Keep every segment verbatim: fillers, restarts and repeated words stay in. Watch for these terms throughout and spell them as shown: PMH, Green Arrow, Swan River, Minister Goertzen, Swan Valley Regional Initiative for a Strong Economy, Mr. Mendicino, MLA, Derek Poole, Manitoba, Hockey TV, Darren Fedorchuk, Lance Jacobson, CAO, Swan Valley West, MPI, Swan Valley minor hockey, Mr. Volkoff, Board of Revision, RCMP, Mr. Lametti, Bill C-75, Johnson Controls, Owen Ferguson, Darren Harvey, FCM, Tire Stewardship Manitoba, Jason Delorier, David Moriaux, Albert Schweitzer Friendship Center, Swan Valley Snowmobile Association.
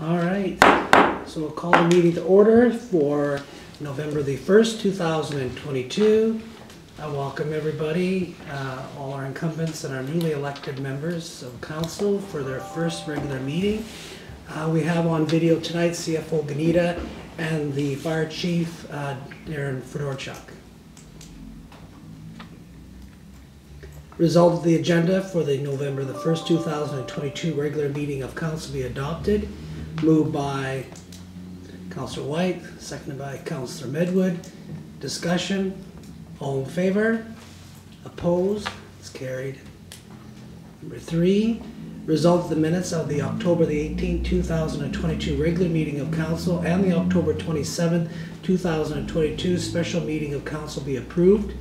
All right, so we'll call the meeting to order for November the first, two thousand twenty-two. I welcome everybody, uh, all our incumbents and our newly elected members of council for their first regular meeting. Uh, we have on video tonight C F O Gnida and the Fire Chief, uh, Darren Fedorchuk. Result of the agenda for the November the first, two thousand twenty-two regular meeting of council be adopted. Moved by Councillor Whyte, seconded by Councillor Medwid. Discussion, all in favor? Opposed? It's carried. Number three, result of the minutes of the October the eighteenth, two thousand twenty-two regular meeting of council and the October twenty-seventh, two thousand twenty-two special meeting of council be approved.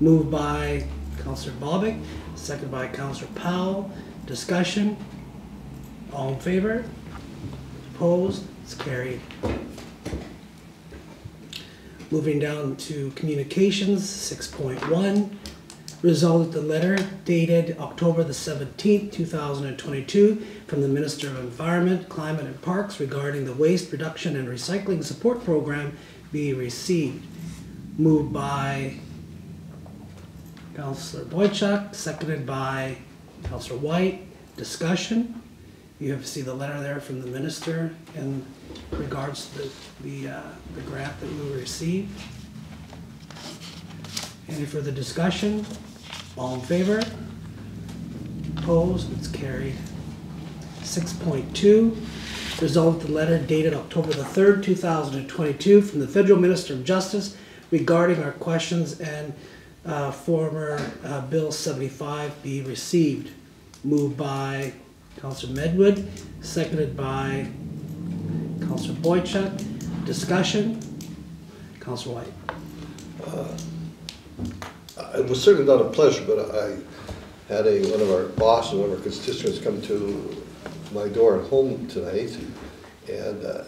Moved by Councillor Bobick, seconded by Councillor Powell. Discussion, all in favor? Opposed? It's carried. Moving down to communications, six point one. Result of the letter dated October the seventeenth, two thousand twenty-two from the Minister of Environment, Climate and Parks regarding the Waste Reduction and Recycling Support Program be received. Moved by Councillor Boychuk, seconded by Councillor Whyte. Discussion. You have to see the letter there from the minister in regards to the, the, uh, the grant that we received. Any further discussion? All in favor? Opposed? It's carried. six point two, result of the letter dated October the third, two thousand twenty-two from the Federal Minister of Justice regarding our questions and uh, former uh, Bill seventy-five be received. Moved by Councillor Medwid, seconded by Councillor Boychuk. Discussion, Councillor Whyte. Uh, it was certainly not a pleasure, but I had a one of our bosses, one of our constituents, come to my door at home tonight, and uh,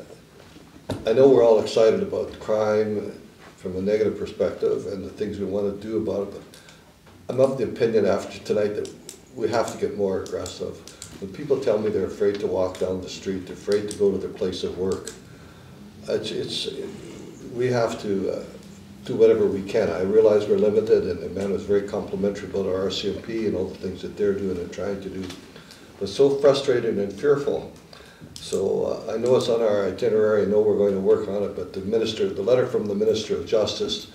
I know we're all excited about crime from a negative perspective and the things we want to do about it. But I'm of the opinion after tonight that we have to get more aggressive. When people tell me they're afraid to walk down the street, they're afraid to go to their place of work, it's, it's, it, we have to uh, do whatever we can. I realize we're limited, and the man was very complimentary about our R C M P and all the things that they're doing and trying to do. But so frustrated and fearful. So uh, I know it's on our itinerary, I know we're going to work on it, but the minister, the letter from the Minister of Justice,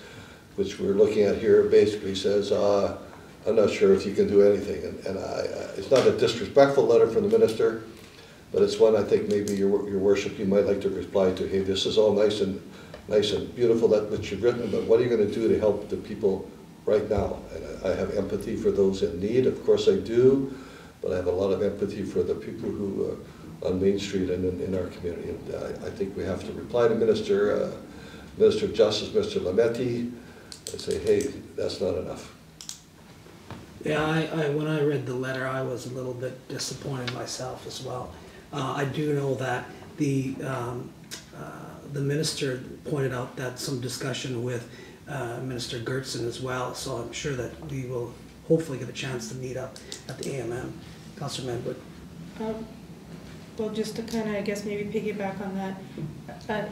which we're looking at here, basically says, uh, I'm not sure if you can do anything, and, and I, I, it's not a disrespectful letter from the minister, but it's one I think maybe your, your worship, you might like to reply to. Hey, this is all nice and nice and beautiful, that which you've written, but what are you going to do to help the people right now? And I, I have empathy for those in need, of course I do, but I have a lot of empathy for the people who are on Main Street and in, in our community. And I, I think we have to reply to Minister, uh, Minister of Justice, Mister Lametti, and say, hey, that's not enough. Yeah, I, I, when I read the letter, I was a little bit disappointed myself as well. Uh, I do know that the um, uh, the minister pointed out that some discussion with uh, Minister Goertzen as well, so I'm sure that we will hopefully get a chance to meet up at the A M M. Councillor Medwid. Um, well, just to kind of, I guess, maybe piggyback on that, uh,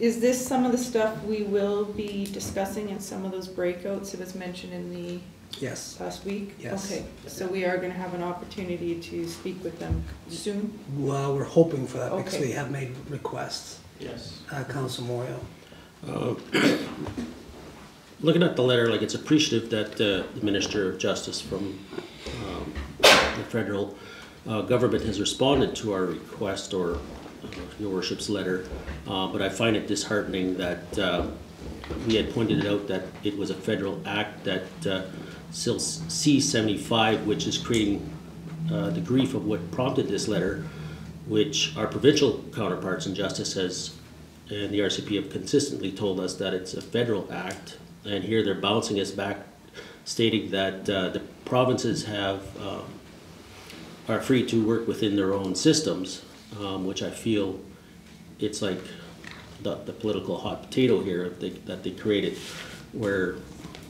is this some of the stuff we will be discussing in some of those breakouts that was mentioned in the... Yes. Last week? Yes. Okay, so we are going to have an opportunity to speak with them soon? Well, we're hoping for that, okay, because we have made requests. Yes. Uh, Councillor Moriaux. Uh, looking at the letter, like, it's appreciative that uh, the Minister of Justice from um, the federal uh, government has responded to our request or uh, your worship's letter, uh, but I find it disheartening that uh, we had pointed out that it was a federal act that uh, C seventy-five, which is creating uh, the grief of what prompted this letter, which our provincial counterparts in justice has, and the R C P have consistently told us that it's a federal act, and here they're bouncing us back, stating that uh, the provinces have um, are free to work within their own systems, um, which I feel it's like the, the political hot potato here that they, that they created, where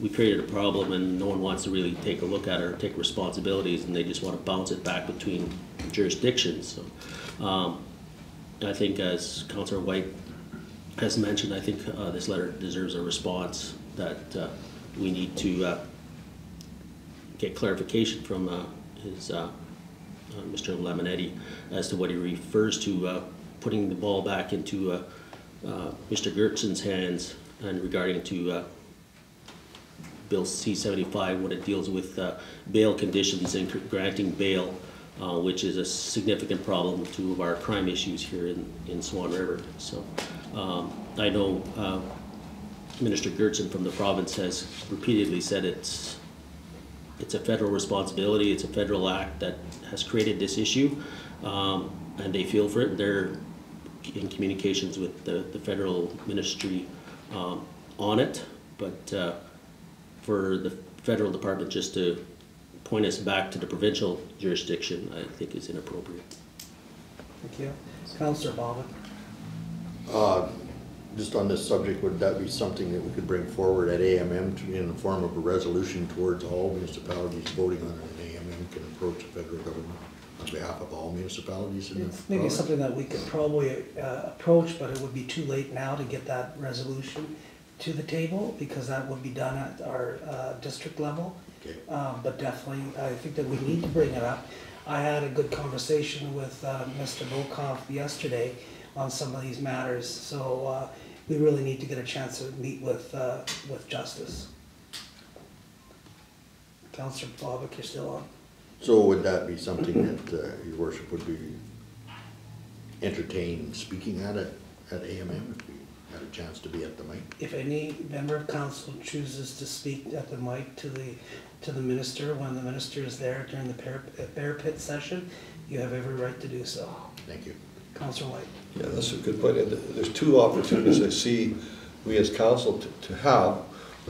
we created a problem and no one wants to really take a look at it or take responsibilities, and they just want to bounce it back between jurisdictions. So, um, I think, as Councillor White has mentioned, I think uh, this letter deserves a response that uh, we need to uh, get clarification from uh, his uh, uh, Mister Lametti as to what he refers to uh, putting the ball back into uh, uh, Mister Goertzen's hands, and regarding to uh, Bill C seventy-five when it deals with uh, bail conditions and granting bail, uh, which is a significant problem to our crime issues here in, in Swan River. So um, I know uh, Minister Goertzen from the province has repeatedly said it's it's a federal responsibility, it's a federal act that has created this issue, um, and they feel for it. They're in communications with the, the federal ministry um, on it, but uh, for the federal department just to point us back to the provincial jurisdiction, I think is inappropriate. Thank you. Councillor Bobick. Uh, just on this subject, would that be something that we could bring forward at A M M to, in the form of a resolution towards all municipalities voting on it, and A M M can approach the federal government on behalf of all municipalities? In it's the maybe province? Something that we could probably uh, approach, but it would be too late now to get that resolution to the table, because that would be done at our uh, district level. Okay. Um, but definitely, I think that we need to bring it up. I had a good conversation with uh, Mister Volkoff yesterday on some of these matters, so uh, we really need to get a chance to meet with uh, with justice. Councillor Bobick, you're still on. So would that be something that uh, your worship would be entertained speaking at it at A M M? Had a chance to be at the mic. If any member of council chooses to speak at the mic to the to the minister when the minister is there during the bear, bear pit session, you have every right to do so. Thank you. Councillor White. Yeah, that's a good point. And there's two opportunities I see we as council to, to have.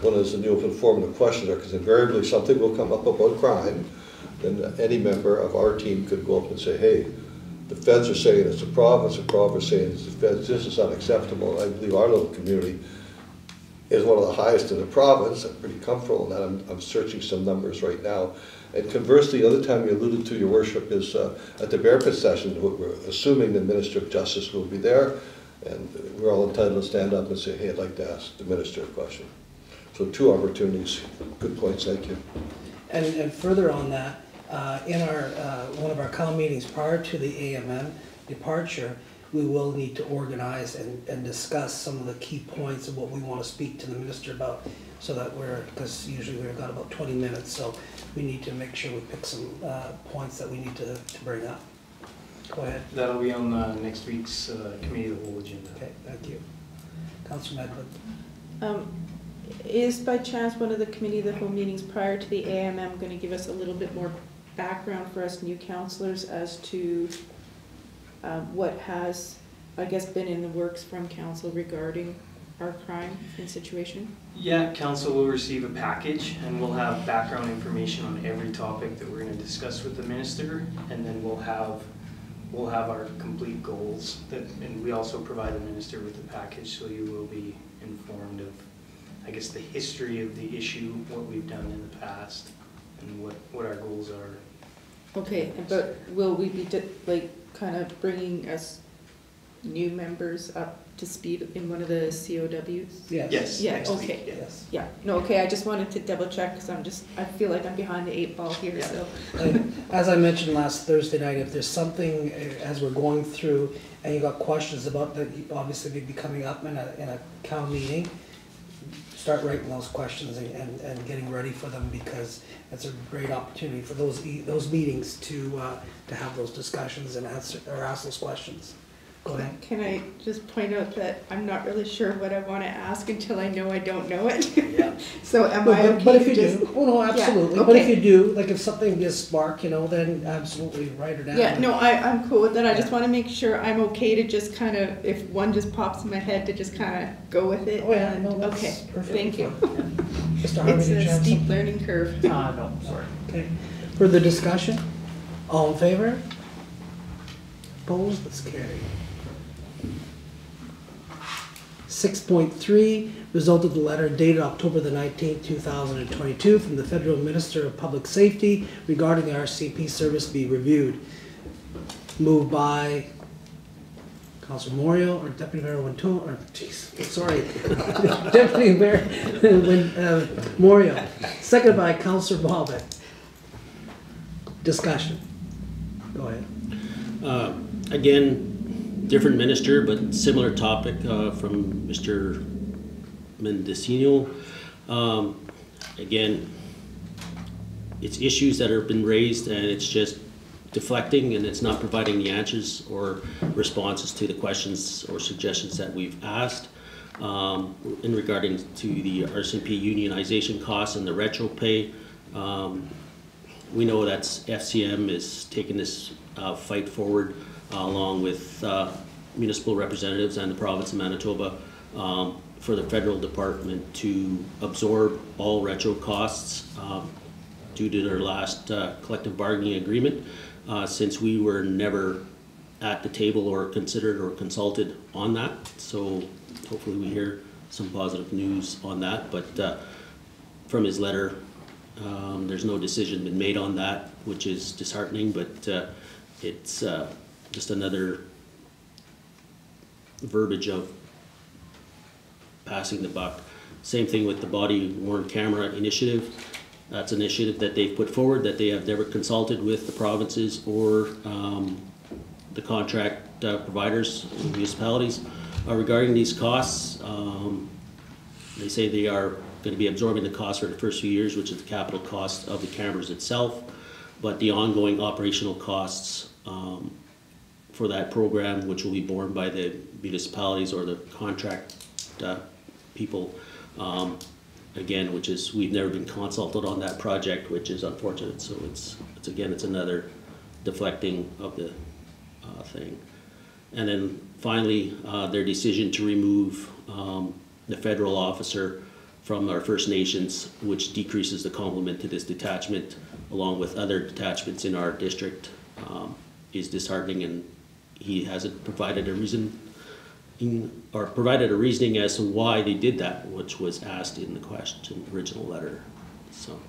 One is the new open forum of questions, because invariably something will come up about crime, then any member of our team could go up and say, hey, the feds are saying it's the province, the province is saying it's the feds. This is unacceptable. I believe our little community is one of the highest in the province. I'm pretty comfortable in that. I'm, I'm searching some numbers right now. And conversely, the other time you alluded to, your worship, is uh, at the bear pit session. We're assuming the Minister of Justice will be there, and we're all entitled to stand up and say, hey, I'd like to ask the minister a question. So two opportunities. Good points, thank you. And, and further on that, Uh, in our uh, one of our comm meetings prior to the A M M departure, we will need to organize and, and discuss some of the key points of what we want to speak to the minister about, so that we're, because usually we've got about twenty minutes, so we need to make sure we pick some uh, points that we need to, to bring up. Go ahead. That'll be on uh, next week's uh, committee of the whole agenda. Okay, thank you. Councillor Medwid. Um, is by chance one of the committee of the whole meetings prior to the A M M going to give us a little bit more background for us new councillors as to uh, what has, I guess, been in the works from council regarding our crime and situation? Yeah, council will receive a package, and we'll have background information on every topic that we're going to discuss with the minister, and then we'll have we'll have our complete goals. That, and we also provide the minister with the package, so you will be informed of, I guess, the history of the issue, what we've done in the past, and what what our goals are. Okay, but will we be, like, kind of bringing us new members up to speed in one of the C O Ws? Yes. Yes. Yeah, okay. Yes. Yeah. No, okay, I just wanted to double check, because I'm just, I feel like I'm behind the eight ball here, yeah. So. And as I mentioned last Thursday night, if there's something, as we're going through, and you got questions about that, you obviously be coming up in a, in a county meeting, start writing those questions and, and, and getting ready for them, because that's a great opportunity for those those meetings to uh, to have those discussions and answer or ask those questions. Go ahead. Can I just point out that I'm not really sure what I want to ask until I know I don't know it. Yeah. So am but, I okay? But if you just, do, oh no, absolutely. Yeah, okay. But if you do, like if something just spark, you know, then absolutely write it down. Yeah. No, I I'm cool with that. I yeah. just want to make sure I'm okay to just kind of, if one just pops in my head, to just kind of go with it. Oh yeah. And, no, that's okay. Perfect. Thank you. Mister Harvey, it's a steep something? learning curve. Ah uh, no, sorry. Okay. Further discussion. All in favor? Opposed? That's carried. six point three, result of the letter dated October the nineteenth, two thousand twenty-two from the Federal Minister of Public Safety regarding the R C M P service be reviewed. Moved by Councillor Moriaux, or Deputy Mayor Winton, or jeez, sorry, Deputy Mayor Win, uh, Moriaux, seconded by Councillor Bobick. Discussion. Go ahead. Uh, again, different minister, but similar topic uh, from Mister Mendicino. Um, again, it's issues that have been raised, and it's just deflecting, and it's not providing the answers or responses to the questions or suggestions that we've asked um, in regarding to the R C M P unionization costs and the retro pay. Um, we know that F C M is taking this uh, fight forward uh, along with uh, municipal representatives and the province of Manitoba um, for the federal department to absorb all retro costs um, due to their last uh, collective bargaining agreement. Uh, since we were never at the table or considered or consulted on that. So hopefully we hear some positive news on that. But uh, from his letter, um, there's no decision been made on that, which is disheartening, but uh, it's uh, just another verbiage of passing the buck. Same thing with the body-worn camera initiative. That's an initiative that they've put forward that they have never consulted with the provinces or um, the contract uh, providers, municipalities, uh, regarding these costs. Um, they say they are going to be absorbing the cost for the first few years, which is the capital cost of the cameras itself, but the ongoing operational costs um, for that program, which will be borne by the municipalities or the contract uh, people, um, again, which is, we've never been consulted on that project, which is unfortunate. So it's, it's again, it's another deflecting of the uh, thing. And then finally, uh, their decision to remove um, the federal officer from our First Nations, which decreases the complement to this detachment, along with other detachments in our district, um, is disheartening, and he hasn't provided a reason In, or provided a reasoning as to why they did that, which was asked in the question original letter. So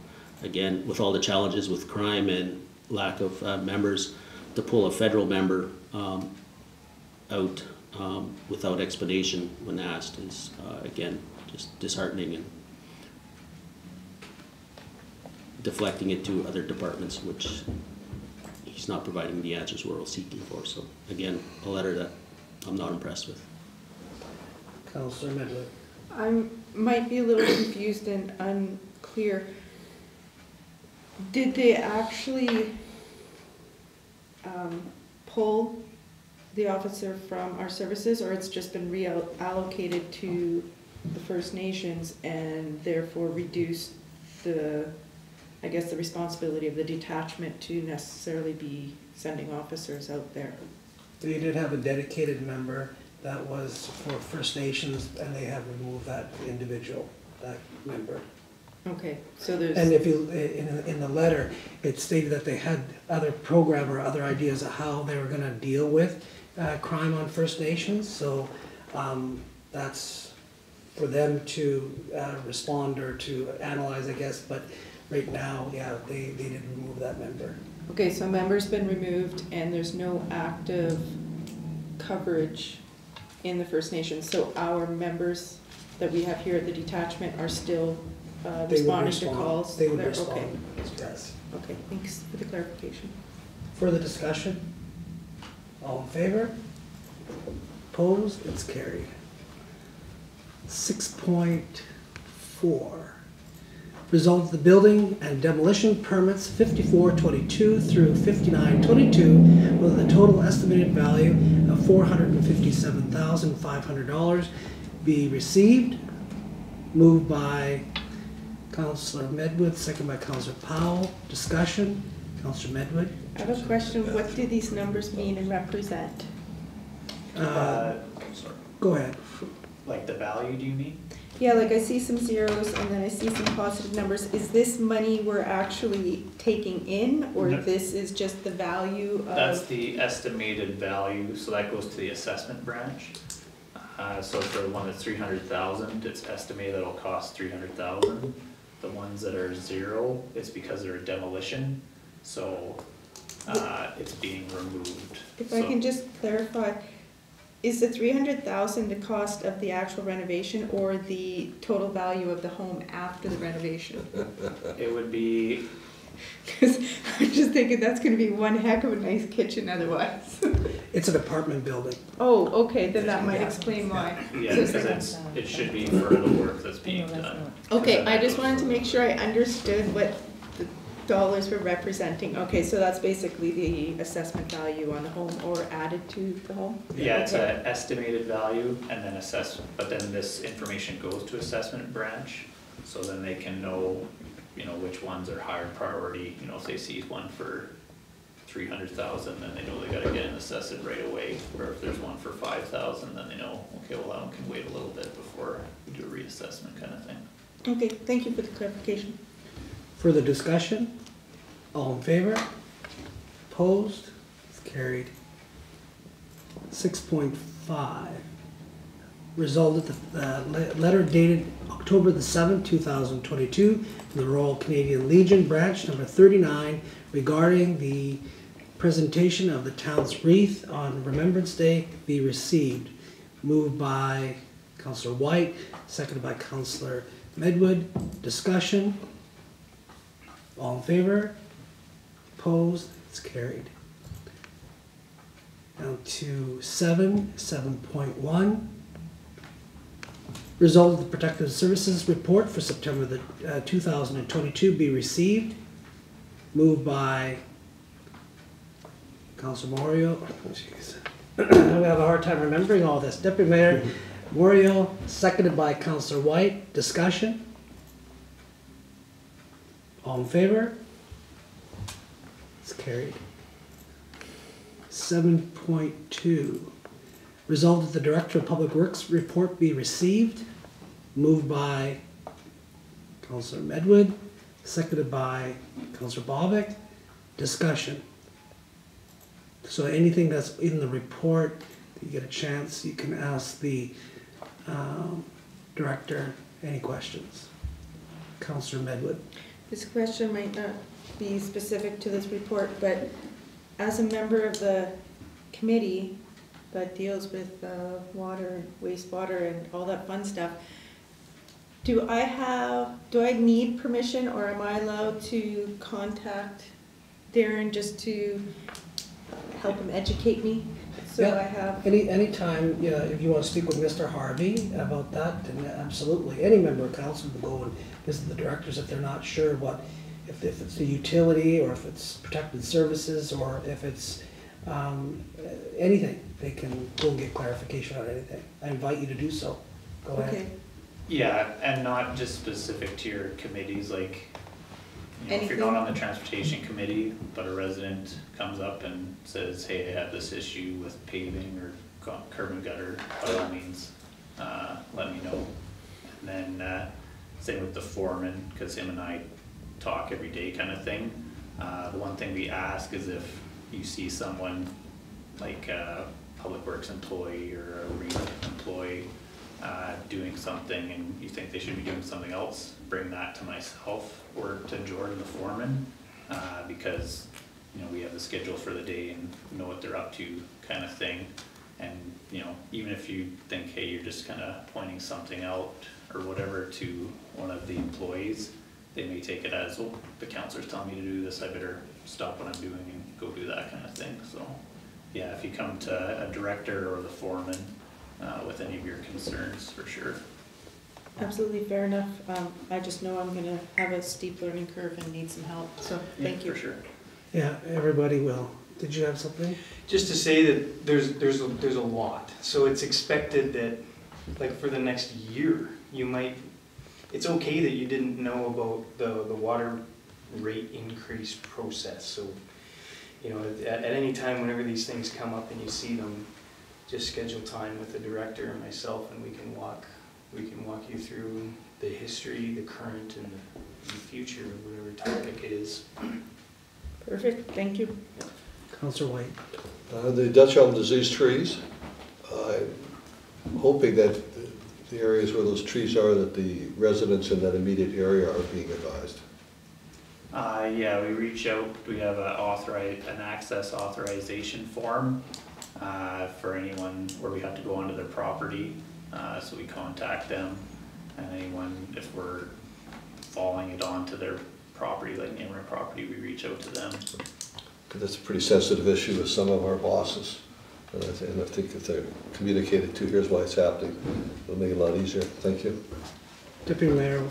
again, with all the challenges with crime and lack of uh, members, to pull a federal member um, out um, without explanation when asked is uh, again just disheartening and deflecting it to other departments, which he's not providing the answers we're all seeking for. So again, a letter that I'm not impressed with. Councillor Medwid. I might be a little confused and unclear. Did they actually um, pull the officer from our services, or it's just been reallocated to the First Nations and therefore reduced the, I guess, the responsibility of the detachment to necessarily be sending officers out there? They did have a dedicated member that was for First Nations, and they have removed that individual, that member. Okay, so there's... And if you, in, in the letter, it stated that they had other program or other ideas of how they were going to deal with uh, crime on First Nations, so um, that's for them to uh, respond or to analyze, I guess, but right now, yeah, they, they did remove that member. Okay, so a member's been removed and there's no active coverage in the First Nations. So our members that we have here at the detachment are still uh, responding respond. to calls? They would respond, okay. Yes. Okay, thanks for the clarification. Further discussion? All in favor? Opposed? It's carried. six point four. Result of the building and demolition permits fifty-four twenty-two through fifty-nine twenty-two with a total estimated value of four hundred fifty-seven thousand five hundred dollars be received. Moved by Councillor Medwid, second by Councillor Powell. Discussion. Councillor Medwid. I have a question. What do these numbers mean and represent? Uh, uh, sorry. Go ahead. Like the value, do you mean? Yeah, like I see some zeros and then I see some positive numbers. Is this money we're actually taking in, or no, this is just the value of? That's the estimated value, so that goes to the assessment branch. Uh, so for the one that's three hundred thousand, it's estimated it'll cost three hundred thousand. The ones that are zero, it's because they're a demolition, so uh, it's being removed. If so, I can just clarify, Is the three hundred thousand dollars the cost of the actual renovation or the total value of the home after the renovation? It would be... Because I'm just thinking that's going to be one heck of a nice kitchen otherwise. It's an apartment building. Oh, okay, then that might yeah. explain why. Yeah, because so it's, it should be for the work that's being done. Okay, I just wanted to make sure I understood what the dollars were representing. Okay, so that's basically the assessment value on the home or added to the home? Yeah, okay. It's an estimated value and then assessment, but then this information goes to assessment branch, so then they can know, you know, which ones are higher priority. You know, if they see one for three hundred thousand, then they know they got to get it assessed right away. Or if there's one for five thousand, then they know, okay, well, that one can wait a little bit before we do a reassessment kind of thing. Okay, thank you for the clarification. Further discussion? All in favor? Opposed? It's carried. six point five. Resolved at the uh, letter dated October the seventh, two thousand twenty-two, from the Royal Canadian Legion branch number thirty-nine, regarding the presentation of the town's wreath on Remembrance Day be received. Moved by Councillor Whyte, seconded by Councillor Medwid. Discussion. All in favor? Opposed? It's carried. Down to seven, seven point one. Result of the Protective Services Report for September the uh, two thousand twenty-two be received. Moved by Councillor Moriaux. Oh, jeez. We have a hard time remembering all this. Deputy Mayor Moriaux, seconded by Councillor Whyte. Discussion. All in favor? It's carried. seven point two. Resolved that the Director of Public Works report be received. Moved by Councillor Medwid, seconded by Councillor Bobick. Discussion. So anything that's in the report, you get a chance, you can ask the um, Director any questions. Councillor Medwid. This question might not be specific to this report, but as a member of the committee that deals with uh, water, wastewater, and all that fun stuff. Do I have, do I need permission, or am I allowed to contact Darren just to help him educate me? So yeah. I have any any time. Yeah, if you want to speak with Mister Harvey about that, then absolutely. Any member of council will go and visit the directors if they're not sure what, if if it's a utility or if it's protected services or if it's um, anything. They can go and get clarification on anything. I invite you to do so. Go okay. ahead. Yeah, and not just specific to your committees, like you know, if you're not on the transportation committee, but a resident comes up and says, hey, I have this issue with paving or curb and gutter, by all means, uh, let me know. And then uh, same with the foreman, because him and I talk every day kind of thing. Uh, the one thing we ask is if you see someone like uh, Public Works employee or a REIT employee uh, doing something and you think they should be doing something else, bring that to myself or to Jordan the foreman uh, because you know we have the schedule for the day and know what they're up to kind of thing. And you know, even if you think, hey, you're just kind of pointing something out or whatever to one of the employees, they may take it as, oh, the councilor's telling me to do this, I better stop what I'm doing and go do that kind of thing. So yeah, if you come to a director or the foreman uh, with any of your concerns, for sure. Absolutely, fair enough. Um, I just know I'm going to have a steep learning curve and need some help, so thank yeah, you. For sure. Yeah, everybody will. Did you have something? Just to say that there's, there's, a, there's a lot. So it's expected that, like, for the next year, you might, it's okay that you didn't know about the, the water rate increase process. So, you know, at, at any time, whenever these things come up and you see them, just schedule time with the director and myself, and we can walk, we can walk you through the history, the current, and the, the future of whatever topic it is. Perfect. Thank you, Councillor Whyte. Uh, the Dutch elm disease trees. I'm hoping that the, the areas where those trees are, that the residents in that immediate area are being advised. Uh, yeah, we reach out, we have a authorize, an access authorization form uh, for anyone where we have to go onto their property. Uh, so we contact them, and anyone, if we're following it onto their property, like neighboring property, we reach out to them. That's a pretty sensitive issue with some of our bosses. And I, th and I think if they're communicated to, here's why it's happening, it'll make it a lot easier. Thank you. Deputy Mayor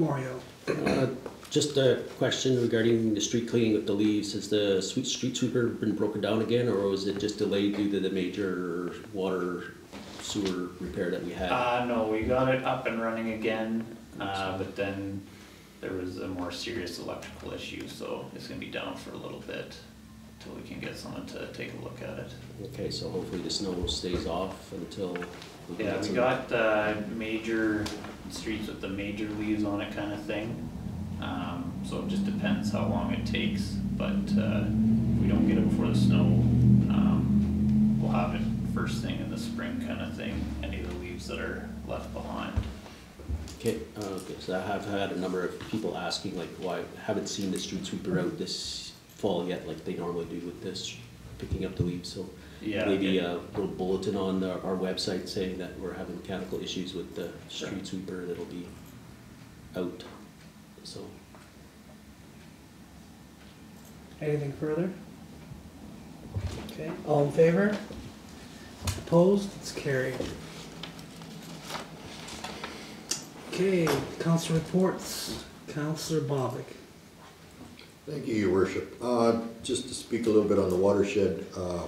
Moriaux. Uh, just a question regarding the street cleaning of the leaves. Has the street sweeper been broken down again, or was it just delayed due to the major water sewer repair that we had? Uh, no, we got it up and running again, uh, but then there was a more serious electrical issue, so it's going to be down for a little bit until we can get someone to take a look at it. Okay, so hopefully the snow stays off until... We yeah, we got uh, major streets with the major leaves on it kind of thing, um, so it just depends how long it takes, but uh, if we don't get it before the snow, um, we'll have it first thing in the spring kind of thing, any of the leaves that are left behind. Okay, uh, okay, so I have had a number of people asking, like, why well, haven't seen the street sweeper out this fall yet, like they normally do with this, picking up the leaves. So yeah, maybe okay. a little bulletin on the, our website saying that we're having mechanical issues with the street right. sweeper that'll be out. So, anything further? Okay, all in favor? Opposed? It's carried. Okay, council reports. Councillor Bobick. Thank you, Your Worship. Uh, just to speak a little bit on the watershed uh,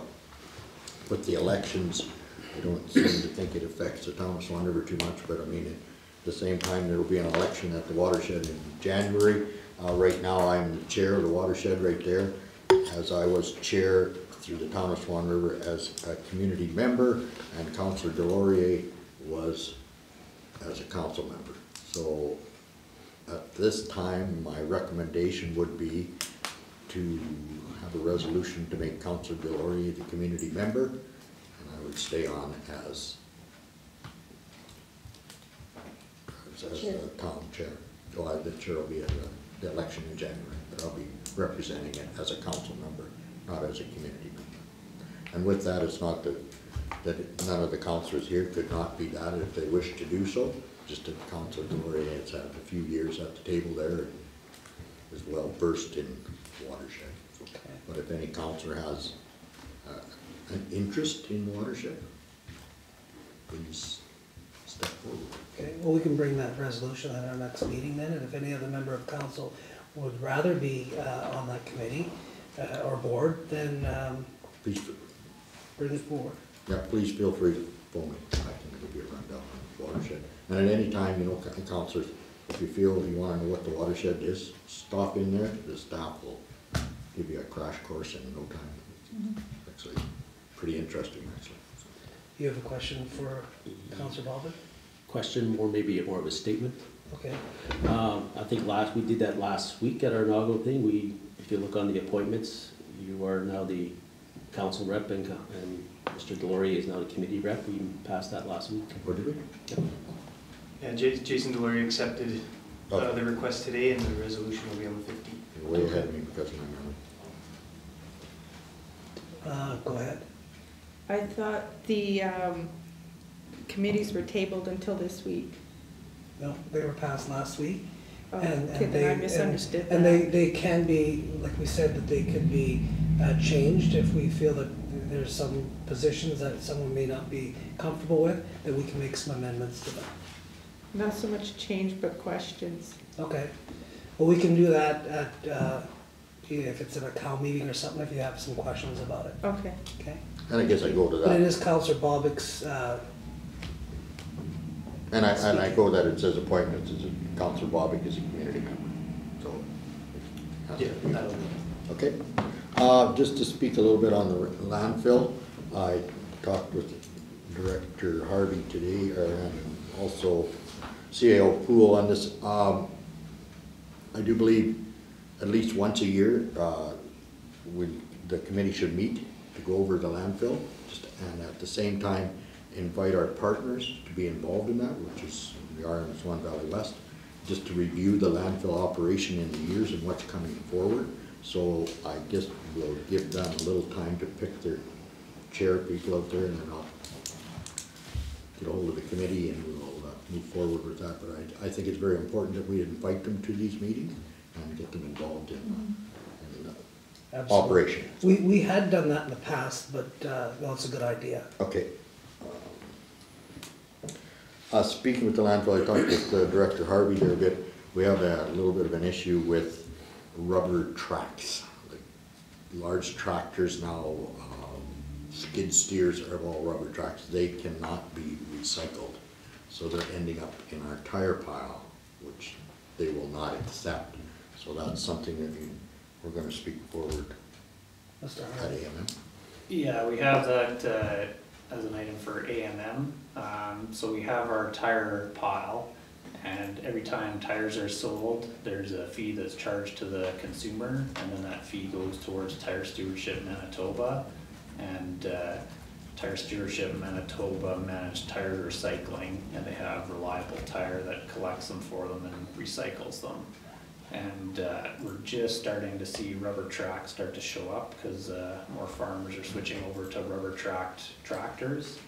with the elections, I don't seem to think it affects the town of Swan River too much, but I mean, at the same time, there will be an election at the watershed in January. Uh, right now, I'm the chair of the watershed right there, as I was chair through the town of Swan River as a community member, and Councillor Delorier was as a council member. So at this time, my recommendation would be to have a resolution to make Councillor Delorier the community member, and I would stay on as, as, as the town chair. So I, the chair will be at the election in January, but I'll be representing it as a council member, not as a community member. And with that, it's not that, that none of the councillors here could not be that if they wish to do so. Just at Councillor Delorier, it's had a few years at the table there and is well versed in watershed. Okay. But if any councillor has uh, an interest in watershed, please step forward. Okay, well, we can bring that resolution at our next meeting then, and if any other member of council would rather be uh, on that committee uh, or board, then um, please bring it forward. Yeah, please feel free to phone me. I can give you a rundown on watershed. And at any time, you know, councillors, if you feel you want to know what the watershed is, stop in there. The staff will give you a crash course in no time. Mm-hmm. Actually, pretty interesting, actually. You have a question for Councillor Bobick? Question, or maybe more of a statement. Okay. Um, I think last we did that last week at our inaugural thing. We, if you look on the appointments, you are now the council rep, and, and Mister Delorier is now the committee rep. We passed that last week. What did we? Yep. Yeah, Jason Delorier accepted uh, okay. the request today, and the resolution will be on the fifteenth. You're way ahead of me because of my memory. Go ahead. I thought the um, committees were tabled until this week. No, they were passed last week. Oh, and, okay, and then they, I misunderstood and, that. And they, they can be, like we said, that they could be uh, changed if we feel that there's some positions that someone may not be comfortable with, that we can make some amendments to them. Not so much change, but questions. Okay. Well, we can do that at, uh, if it's at a cow meeting or something, if you have some questions about it. Okay. Okay. And I guess I go to that. And it is Councillor Bobick's. Uh, and I and I go that it says appointments. Is Councillor Bobick is a community member. So. Yeah. That'll okay. Uh, just to speak a little bit on the landfill, I talked with Director Harvey today, and also C A O Poole on this. Um, I do believe at least once a year uh, we, the committee should meet to go over the landfill, just, and at the same time invite our partners to be involved in that, which is we are in Swan Valley West, just to review the landfill operation in the years and what's coming forward. So I just will give them a little time to pick their chair people out there, and then I'll get a hold of the committee and we'll uh, move forward with that. But I, I think it's very important that we invite them to these meetings and get them involved in, mm-hmm. in the operation. We, we had done that in the past, but uh, that's a good idea. Okay. Uh, speaking with the landfill, I talked with uh, Director Harvey there a bit. We have a little bit of an issue with rubber tracks. Like large tractors now, um, skid steers are all rubber tracks. They cannot be recycled. So they're ending up in our tire pile, which they will not accept. So that's something that we, we're going to speak forward at A M M. Yeah, we have that uh, as an item for A M M. Um, so we have our tire pile, and every time tires are sold, there's a fee that's charged to the consumer, and then that fee goes towards Tire Stewardship Manitoba, and uh, Tire Stewardship Manitoba manages tire recycling, and they have Reliable Tire that collects them for them and recycles them. And uh, we're just starting to see rubber tracks start to show up because uh, more farmers are switching over to rubber-tracked tractors.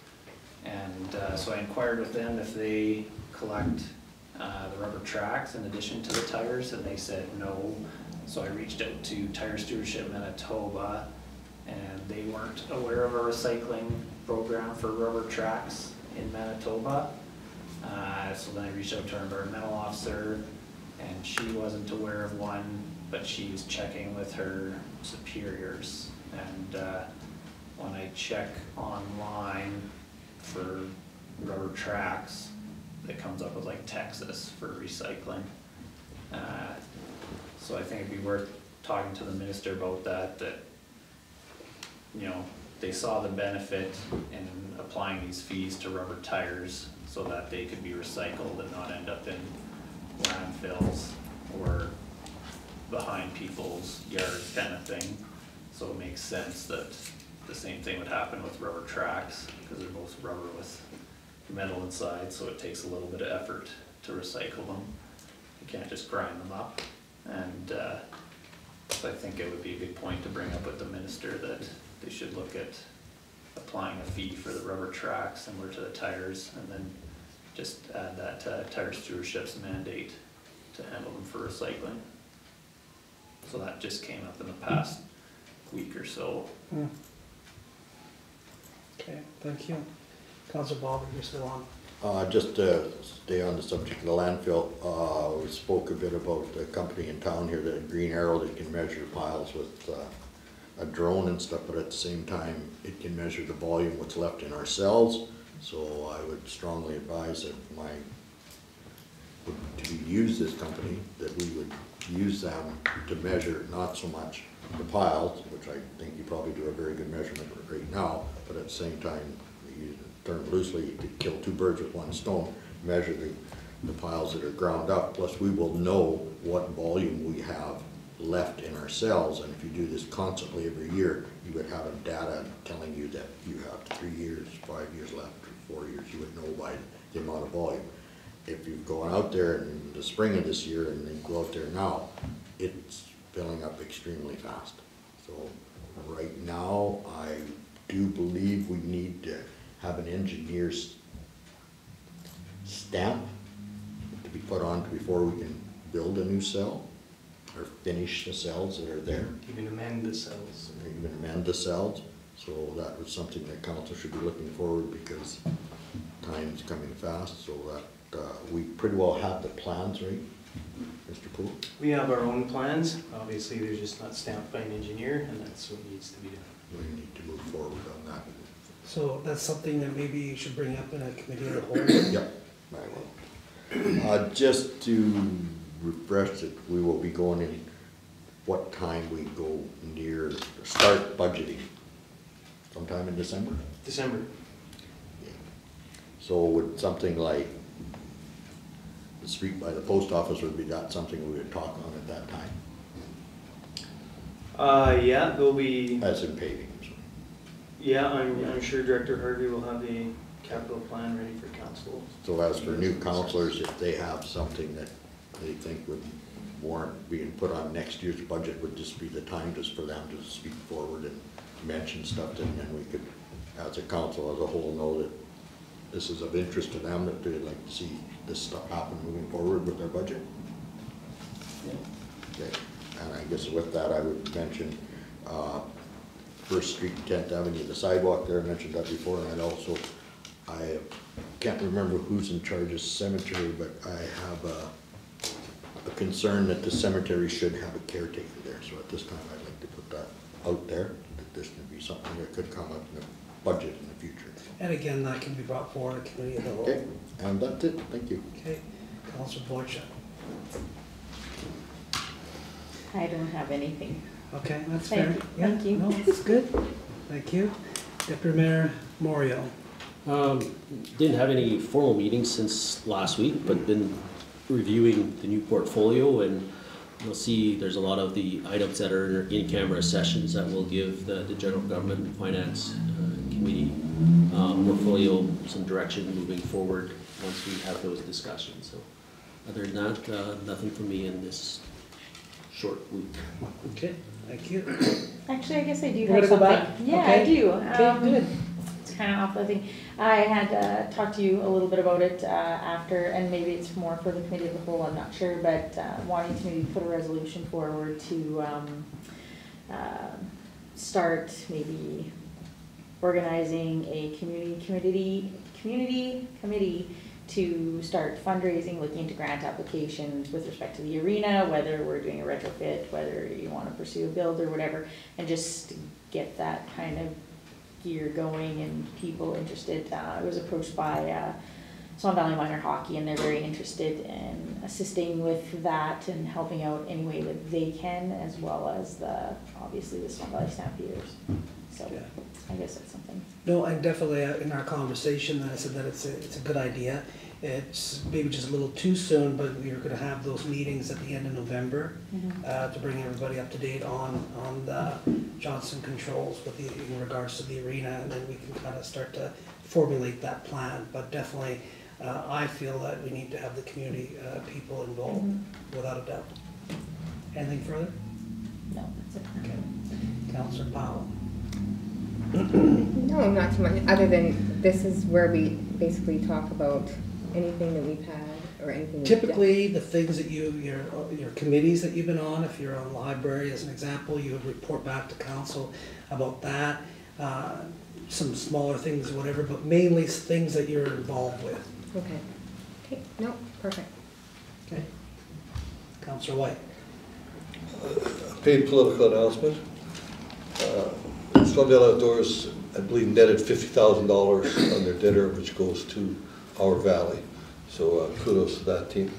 And uh, so I inquired with them if they collect uh, the rubber tracks in addition to the tires, and they said no. So I reached out to Tire Stewardship Manitoba, and they weren't aware of a recycling program for rubber tracks in Manitoba. Uh, so then I reached out to our environmental officer, and she wasn't aware of one, but she was checking with her superiors. And uh, when I check online for rubber tracks, that comes up with like Texas for recycling. Uh, so I think it'd be worth talking to the minister about that, that, you know, they saw the benefit in applying these fees to rubber tires so that they could be recycled and not end up in landfills or behind people's yards kind of thing. So it makes sense that the same thing would happen with rubber tracks, because they're both rubber with metal inside, so it takes a little bit of effort to recycle them. You can't just grind them up. And uh, so I think it would be a good point to bring up with the minister that they should look at applying a fee for the rubber tracks similar to the tires, and then just add that to Tire Stewardship's mandate to handle them for recycling. So that just came up in the past week or so. Yeah. Okay, thank you. Councillor Bob, you're still on. Uh, just to stay on the subject of the landfill, uh, we spoke a bit about a company in town here, the Green Arrow, that can measure piles with uh, a drone and stuff, but at the same time, it can measure the volume, what's left in our cells. So I would strongly advise that my, to use this company, that we would use them to measure not so much the piles, which I think you probably do a very good measurement right now, but at the same time, you term loosely, you could kill two birds with one stone, measure the, the piles that are ground up, plus we will know what volume we have left in our cells, and if you do this constantly every year, you would have a data telling you that you have three years, five years left, or four years, you would know by the amount of volume. If you've gone out there in the spring of this year and then go out there now, it's filling up extremely fast. So right now, I do believe we need to have an engineer's stamp to be put on before we can build a new cell or finish the cells that are there. Even amend the cells. Even amend the cells. So that was something that council should be looking forward, because time's coming fast, so that Uh, we pretty well have the plans, right, Mister Poole? We have our own plans. Obviously, they're just not stamped by an engineer, and that's what needs to be done. We need to move forward on that. So that's something that maybe you should bring up in a committee of the whole. Yep, I will. Uh, just to refresh it, we will be going in what time we go near start budgeting. Sometime in December? December. Yeah. So with something like street by the post office, would be that something we would talk on at that time? Uh, yeah, there'll be... As in paving. So. Yeah, I'm, yeah, I'm sure Director Harvey will have the capital plan ready for council. So as for new councilors, if they have something that they think would warrant being put on next year's budget, would just be the time just for them to speak forward and mention stuff, and then we could as a council as a whole know that this is of interest to them, that they'd like to see this stuff happen moving forward with their budget. Yeah. Okay. And I guess with that, I would mention uh, First Street, Tenth Avenue, the sidewalk there. I mentioned that before, and I'd also, I can't remember who's in charge of cemetery, but I have a, a concern that the cemetery should have a caretaker there. So at this time, I'd like to put that out there, that this could be something that could come up in the budget in the future. And again, that can be brought forward to committee of the whole. Okay, and that's it. Thank you. Okay, Councilor Boychuk. I don't have anything. Okay, that's Thank fair. You. Yeah, Thank you. No, that's good. Thank you. Deputy Mayor Moriaux. Um, didn't have any formal meetings since last week, but been reviewing the new portfolio, and you'll see there's a lot of the items that are in camera sessions that will give the, the general government finance uh, committee um, portfolio some direction moving forward once we have those discussions. So, other than that, uh, nothing for me in this short week. Okay, thank you. Actually, I guess I do You're have something. Go back? Yeah, okay. I do. Okay, um, good. It's kind of off the thing. I had uh, talked to you a little bit about it uh, after, and maybe it's more for the committee of the whole, I'm not sure, but uh, wanting to maybe put a resolution forward to um, uh, start maybe organizing a community committee, community committee to start fundraising, looking into grant applications with respect to the arena, whether we're doing a retrofit, whether you want to pursue a build or whatever, and just get that kind of gear going and people interested. Uh, I was approached by uh, Swan Valley Minor Hockey, and they're very interested in assisting with that and helping out any way that they can, as well as the obviously the Swan Valley Stampeders. So yeah. I guess that's something. No, and definitely uh, in our conversation, I said that it's a, it's a good idea. It's maybe just a little too soon, but we're going to have those meetings at the end of November mm-hmm. uh, to bring everybody up to date on on the Johnson Controls with the, in regards to the arena, and then we can kind of start to formulate that plan. But definitely, uh, I feel that we need to have the community uh, people involved mm-hmm. without a doubt. Anything further? No, that's it. Okay, Councillor Powell. No, not too much, other than this is where we basically talk about anything that we've had or anything. Typically, the things that you, your your committees that you've been on, if you're on library as an example, you would report back to council about that, uh, some smaller things, whatever, but mainly things that you're involved with. Okay. Okay, no, perfect. Okay. Councillor White. Uh, paid political announcement. Uh, Swan Valley Outdoors, I believe, netted fifty thousand dollars on their dinner, which goes to our valley. So uh, kudos to that team.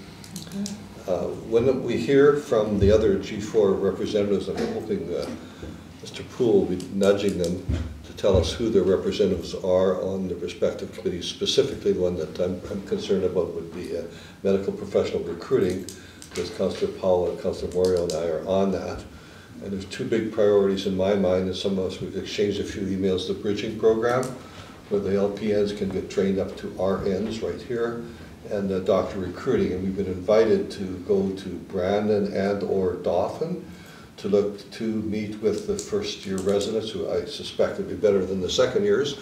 Okay. Uh, when we hear from the other G four representatives, I'm hoping uh, Mister Poole will be nudging them to tell us who their representatives are on the respective committees. Specifically, one that I'm, I'm concerned about would be uh, medical professional recruiting, because Councillor Powell and Councillor Moriaux and I are on that. And there's two big priorities in my mind, and some of us, we've exchanged a few emails, the bridging program, where the L P Ns can get trained up to R Ns right here, and the doctor recruiting. And we've been invited to go to Brandon and or Dauphin to look to meet with the first year residents, who I suspect would be better than the second years,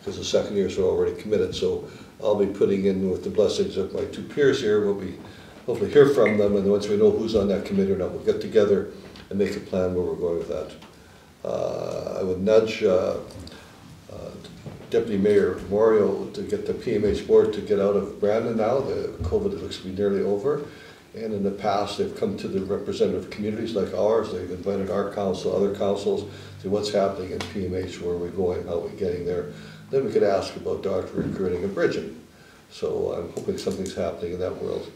because the second years are already committed. So I'll be putting in with the blessings of my two peers here, we'll be hopefully hear from them, and once we know who's on that committee or not, we'll get together and make a plan where we're going with that. Uh, I would nudge uh, uh, Deputy Mayor Moriaux to get the P M H board to get out of Brandon now. The COVID looks to be nearly over. And in the past, they've come to the representative communities like ours. They've invited our council, other councils, to what's happening in P M H, where we're going, how we're getting there. Then we could ask about doctor recruiting and bridging. So I'm hoping something's happening in that world.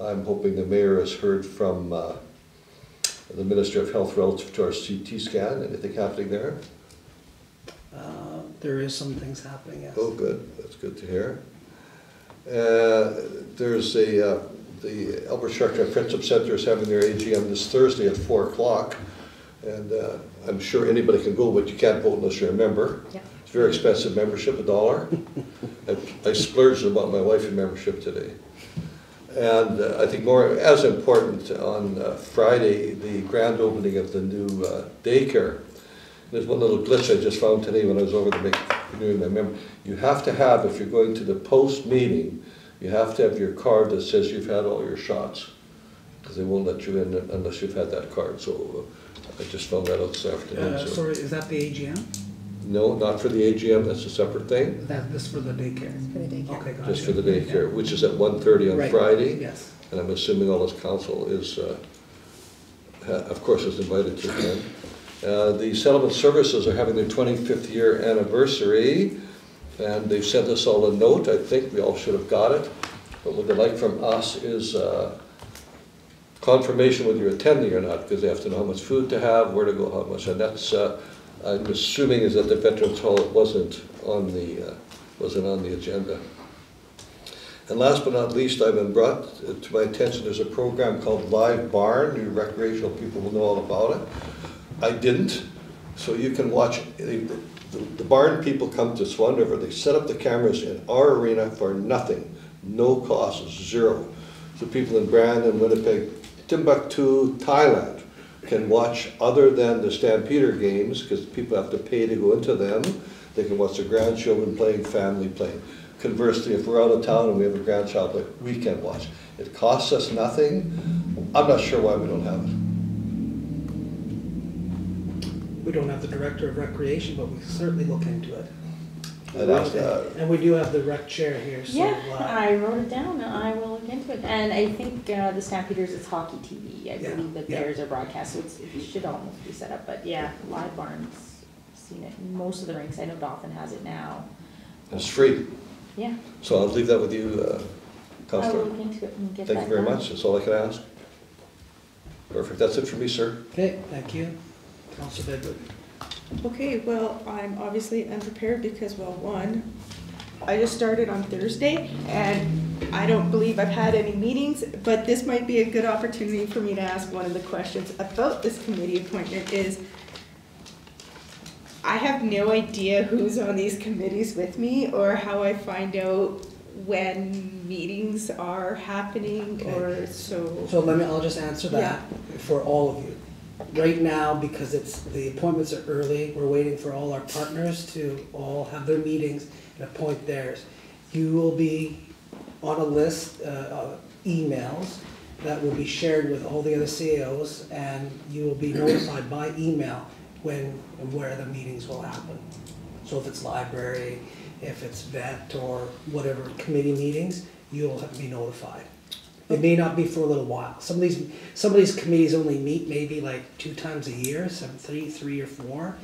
I'm hoping the mayor has heard from uh, the Minister of Health relative to our C T scan. Anything happening there? Uh, there is some things happening, yes. Oh, good. That's good to hear. Uh, there's a, uh, the Albert Schweitzer Friendship Center is having their A G M this Thursday at four o'clock. And uh, I'm sure anybody can go, but you can't vote unless you're a member. Yeah. It's very expensive membership, a dollar. I, I splurged about my wife in membership today. And uh, I think more as important, on uh, Friday, the grand opening of the new uh, daycare. There's one little glitch I just found today when I was over to make doing that. Remember, you have to have, if you're going to the post meeting, you have to have your card that says you've had all your shots, because they won't let you in unless you've had that card. So uh, I just found that out this afternoon. Uh, so. Sorry, is that the A G M? No, not for the A G M. That's a separate thing. That this for the daycare. It's for the daycare. Okay, gotcha. Just for the daycare, yeah. Which is at one thirty on right. Friday. Yes. And I'm assuming all this council is, uh, ha of course, is invited to attend. Uh, the settlement services are having their twenty-fifth year anniversary, and they've sent us all a note. I think we all should have got it. But what they'd like from us is uh, confirmation whether you're attending or not, because they have to know how much food to have, where to go, how much, and that's. Uh, I'm assuming is that the Veterans Hall wasn't on the uh, wasn't on the agenda. And last but not least, I've been brought to my attention there's a program called Live Barn. You recreational people will know all about it. I didn't, so you can watch. The, the, the barn people come to Swan River. They set up the cameras in our arena for nothing, no cost, zero. So people in Brandon, Winnipeg, Timbuktu, Thailand can watch other than the Stampeder games, because people have to pay to go into them. They can watch their grandchildren playing, family playing. Conversely, if we're out of town and we have a grandchild play, we can watch. It costs us nothing. I'm not sure why we don't have it. We don't have the Director of Recreation, but we certainly look into it. And, uh, and we do have the rec chair here. So yeah, uh, I wrote it down. I will look into it. And I think uh, the Stampeders, it's hockey T V. I yeah, believe that yeah. theirs are broadcast, so it's, it should almost be set up. But yeah, Live Barn's seen it. Most of the rinks, I know Dolphin has it now. It's free. Yeah. So I'll leave that with you, uh, Councillor. I'll look into it and get Thank that you very done. much. That's all I can ask. Perfect. That's it for me, sir. Okay. Thank you, Councillor Bedford. Okay, well, I'm obviously unprepared because, well, one, I just started on Thursday, and I don't believe I've had any meetings, but this might be a good opportunity for me to ask one of the questions about this committee appointment is, I have no idea who's on these committees with me or how I find out when meetings are happening okay. or so. So let me, I'll just answer that yeah. for all of you. Right now, because it's the appointments are early, we're waiting for all our partners to all have their meetings and appoint theirs. You will be on a list uh, of emails that will be shared with all the other C A Os, and you will be notified by email when and where the meetings will happen. So if it's library, if it's vet or whatever committee meetings, you'll have to be notified. It may not be for a little while. Some of these, some of these committees only meet maybe like two times a year, some three, three or four,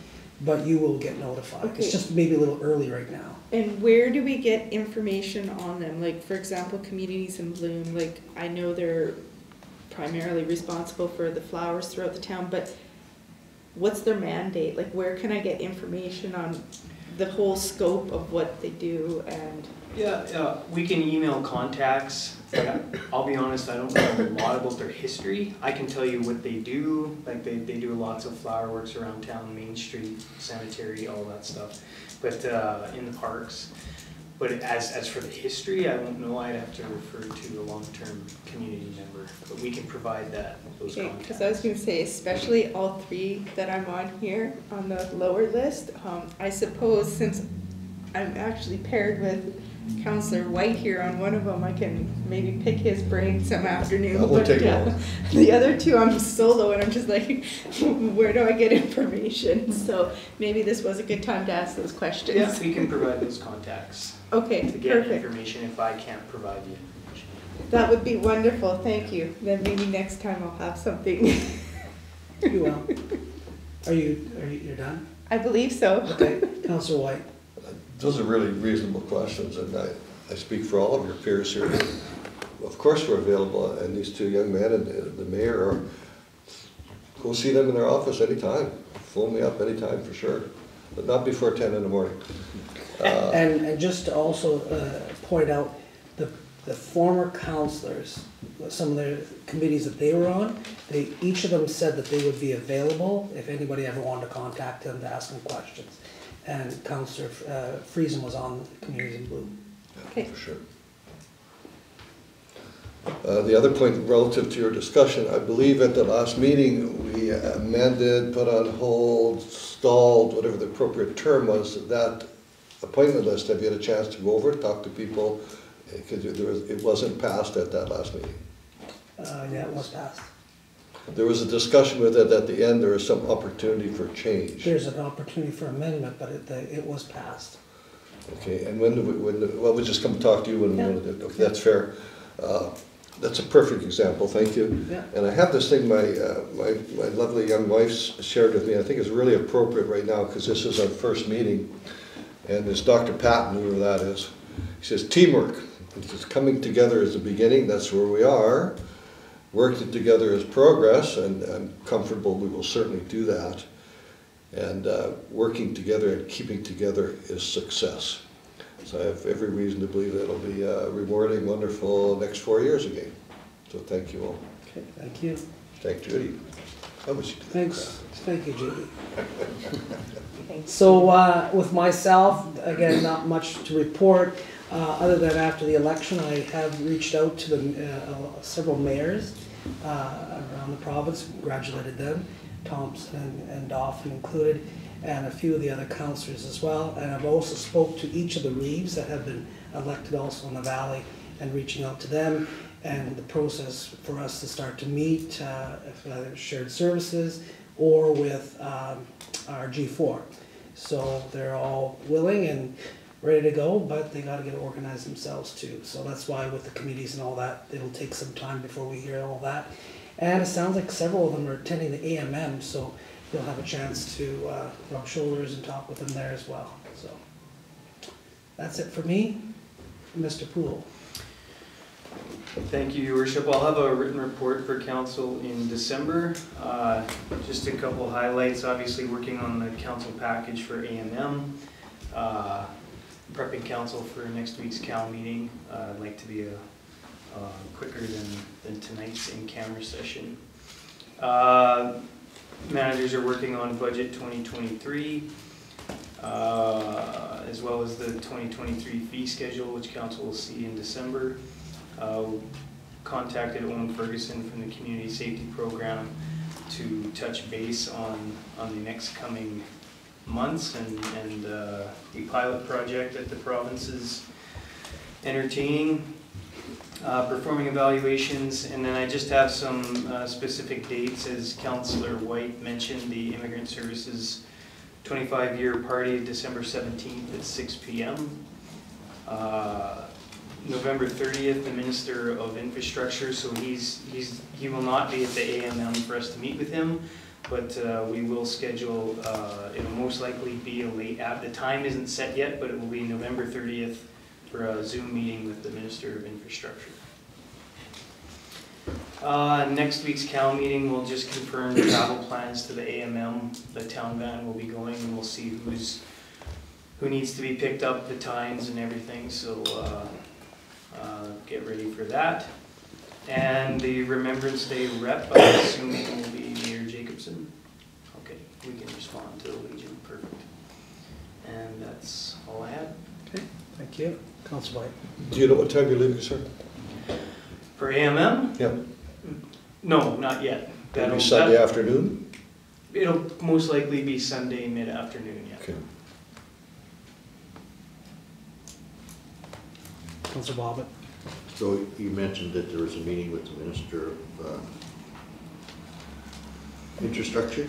but you will get notified. Okay. It's just maybe a little early right now. And where do we get information on them? Like, for example, Communities in Bloom, like I know they're primarily responsible for the flowers throughout the town, but what's their mandate? Like, where can I get information on the whole scope of what they do? And yeah, uh, we can email contacts. Like, I'll be honest, I don't know a lot about their history. I can tell you what they do. Like they, they do lots of flower works around town, Main Street, Cemetery, all that stuff. But uh, in the parks. But as, as for the history, I don't know. I'd have to refer to a long-term community member. But we can provide that, those okay, contacts. Because I was going to say, especially all three that I'm on here, on the lower list, um, I suppose since I'm actually paired with Councillor White here on one of them, I can maybe pick his brain some afternoon. We'll but uh, the other two, I'm solo, and I'm just like, where do I get information? So maybe this was a good time to ask those questions. Yes, we can provide those contacts. Okay, to get perfect. information if I can't provide you information. That would be wonderful. Thank you. Then maybe next time I'll have something. You will. Are you? Are you? You're done? I believe so. Okay, Councillor White. Those are really reasonable questions, and I, I speak for all of your peers here. Of course we're available, and these two young men and the, the mayor, are, go see them in their office anytime. Phone me up anytime for sure, but not before ten in the morning. Uh, and, and just to also uh, point out, the, the former councillors, some of the committees that they were on, they each of them said that they would be available if anybody ever wanted to contact them to ask them questions. And Councillor uh, Friesen was on Communities in Bloom. Okay. Yeah, for sure. Uh, the other point relative to your discussion, I believe at the last meeting we amended, put on hold, stalled, whatever the appropriate term was, that appointment list. Have you had a chance to go over it, talk to people? Because it wasn't passed at that last meeting. Uh, yeah, it was passed. There was a discussion with it at the end. There is some opportunity for change. There's an opportunity for amendment, but it, it was passed. Okay, and when do we, when do, well, we'll just come talk to you when yeah. we want to. Okay, that's fair. Uh, that's a perfect example. Thank you. Yeah. And I have this thing my, uh, my my lovely young wife shared with me. I think it's really appropriate right now because this is our first meeting, and it's Doctor Patton, whoever that is. He says teamwork. It's coming together is the beginning. That's where we are. Working together is progress, and I'm comfortable we will certainly do that. And uh, working together and keeping together is success. So I have every reason to believe that it'll be a rewarding, wonderful next four years again. So thank you all. Okay, thank you. Thank Judy. How would you do that? Thanks. Thank you, Judy. So uh, with myself, again, not much to report. Uh, other than after the election, I have reached out to the, uh, several mayors uh, around the province, congratulated them, Thompson and, and Dauphin included, and a few of the other councillors as well. And I've also spoke to each of the Reeves that have been elected also in the Valley and reaching out to them. And the process for us to start to meet, uh, if either shared services or with um, our G four. So they're all willing and ready to go, but they got to get organized themselves too. So that's why with the committees and all that, it'll take some time before we hear all that. And it sounds like several of them are attending the A M M, so you'll have a chance to uh, rub shoulders and talk with them there as well. So that's it for me. Mister Poole. Thank you, Your Worship. I'll have a written report for Council in December. Uh, just a couple highlights. Obviously working on the Council package for A M M. Uh, prepping Council for next week's Cal meeting. Uh, I'd like to be a Uh, quicker than, than tonight's in-camera session. Uh, managers are working on budget twenty twenty-three, uh, as well as the twenty twenty-three fee schedule, which Council will see in December. Uh, contacted Owen Ferguson from the Community Safety Program to touch base on, on the next coming months and, and uh, the pilot project that the province is entertaining. Uh, performing evaluations, and then I just have some uh, specific dates. As Councillor White mentioned, the Immigrant Services twenty-five year party, December seventeenth at six p m Uh, November thirtieth, the Minister of Infrastructure, so he's, he's, he will not be at the A M M for us to meet with him, but uh, we will schedule, uh, it'll most likely be a late, app. The time isn't set yet, but it will be November thirtieth, for a Zoom meeting with the Minister of Infrastructure. Uh, next week's Cal meeting will just confirm the travel plans to the A M M. The town van will be going, and we'll see who's who needs to be picked up, the times and everything. So uh, uh, get ready for that. And the Remembrance Day rep, I'm assuming, will be Mayor Jacobson. Okay, we can respond to the Legion. Perfect. And that's all I have. Okay. Thank you. Councillor White. Do you know what time you're leaving, sir? For A M M? Yeah. No, not yet. That'll be Sunday that, afternoon? It'll most likely be Sunday mid-afternoon, yeah. Okay. Councillor Bobick. So you mentioned that there was a meeting with the Minister of uh, Infrastructure?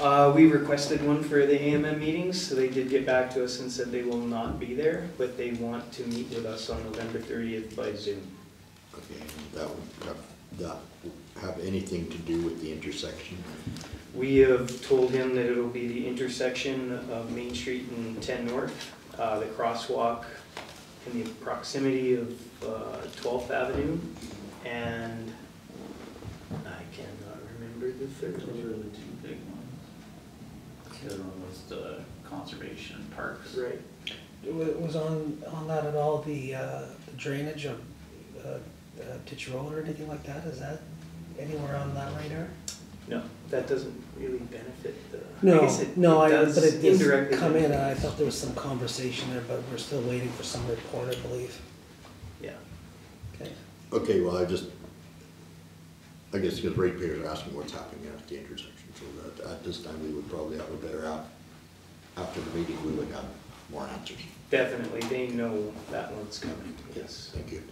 Uh, we requested one for the A M M meetings, so they did get back to us and said they will not be there, but they want to meet with us on November thirtieth by Zoom. Okay, that would have, that have anything to do with the intersection? We have told him that it will be the intersection of Main Street and ten North, uh, the crosswalk in the proximity of uh, twelfth Avenue, and I cannot remember the third one. The other one was the conservation parks. Right. It was on on that at all the, uh, the drainage of uh, uh, Ditch Road or anything like that? Is that anywhere on that radar? No, that doesn't really benefit the. No, I guess it, no, it I, but it did come in, and I thought there was some conversation there, but we're still waiting for some report, I believe. Yeah. Okay. Okay. Well, I just I guess because ratepayers are asking what's happening at the intersection. So that at this time we would probably have a better app. After the meeting we would have more answers. Definitely, they know that one's coming. Yes, thank you.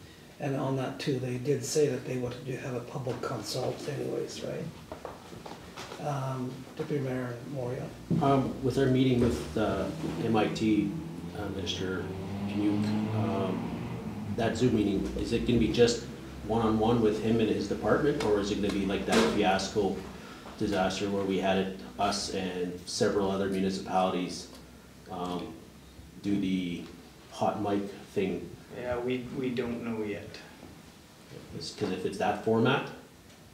And on that too, they did say that they wanted to have a public consult anyways, right? Um, Deputy Mayor Moriaux. Um, with our meeting with uh, M I T, uh, Minister Goertzen, um that Zoom meeting, is it going to be just one-on-one with him and his department, or is it going to be like that fiasco disaster where we had it, us and several other municipalities um, do the hot mic thing? Yeah, we, we don't know yet. Because if it's that format,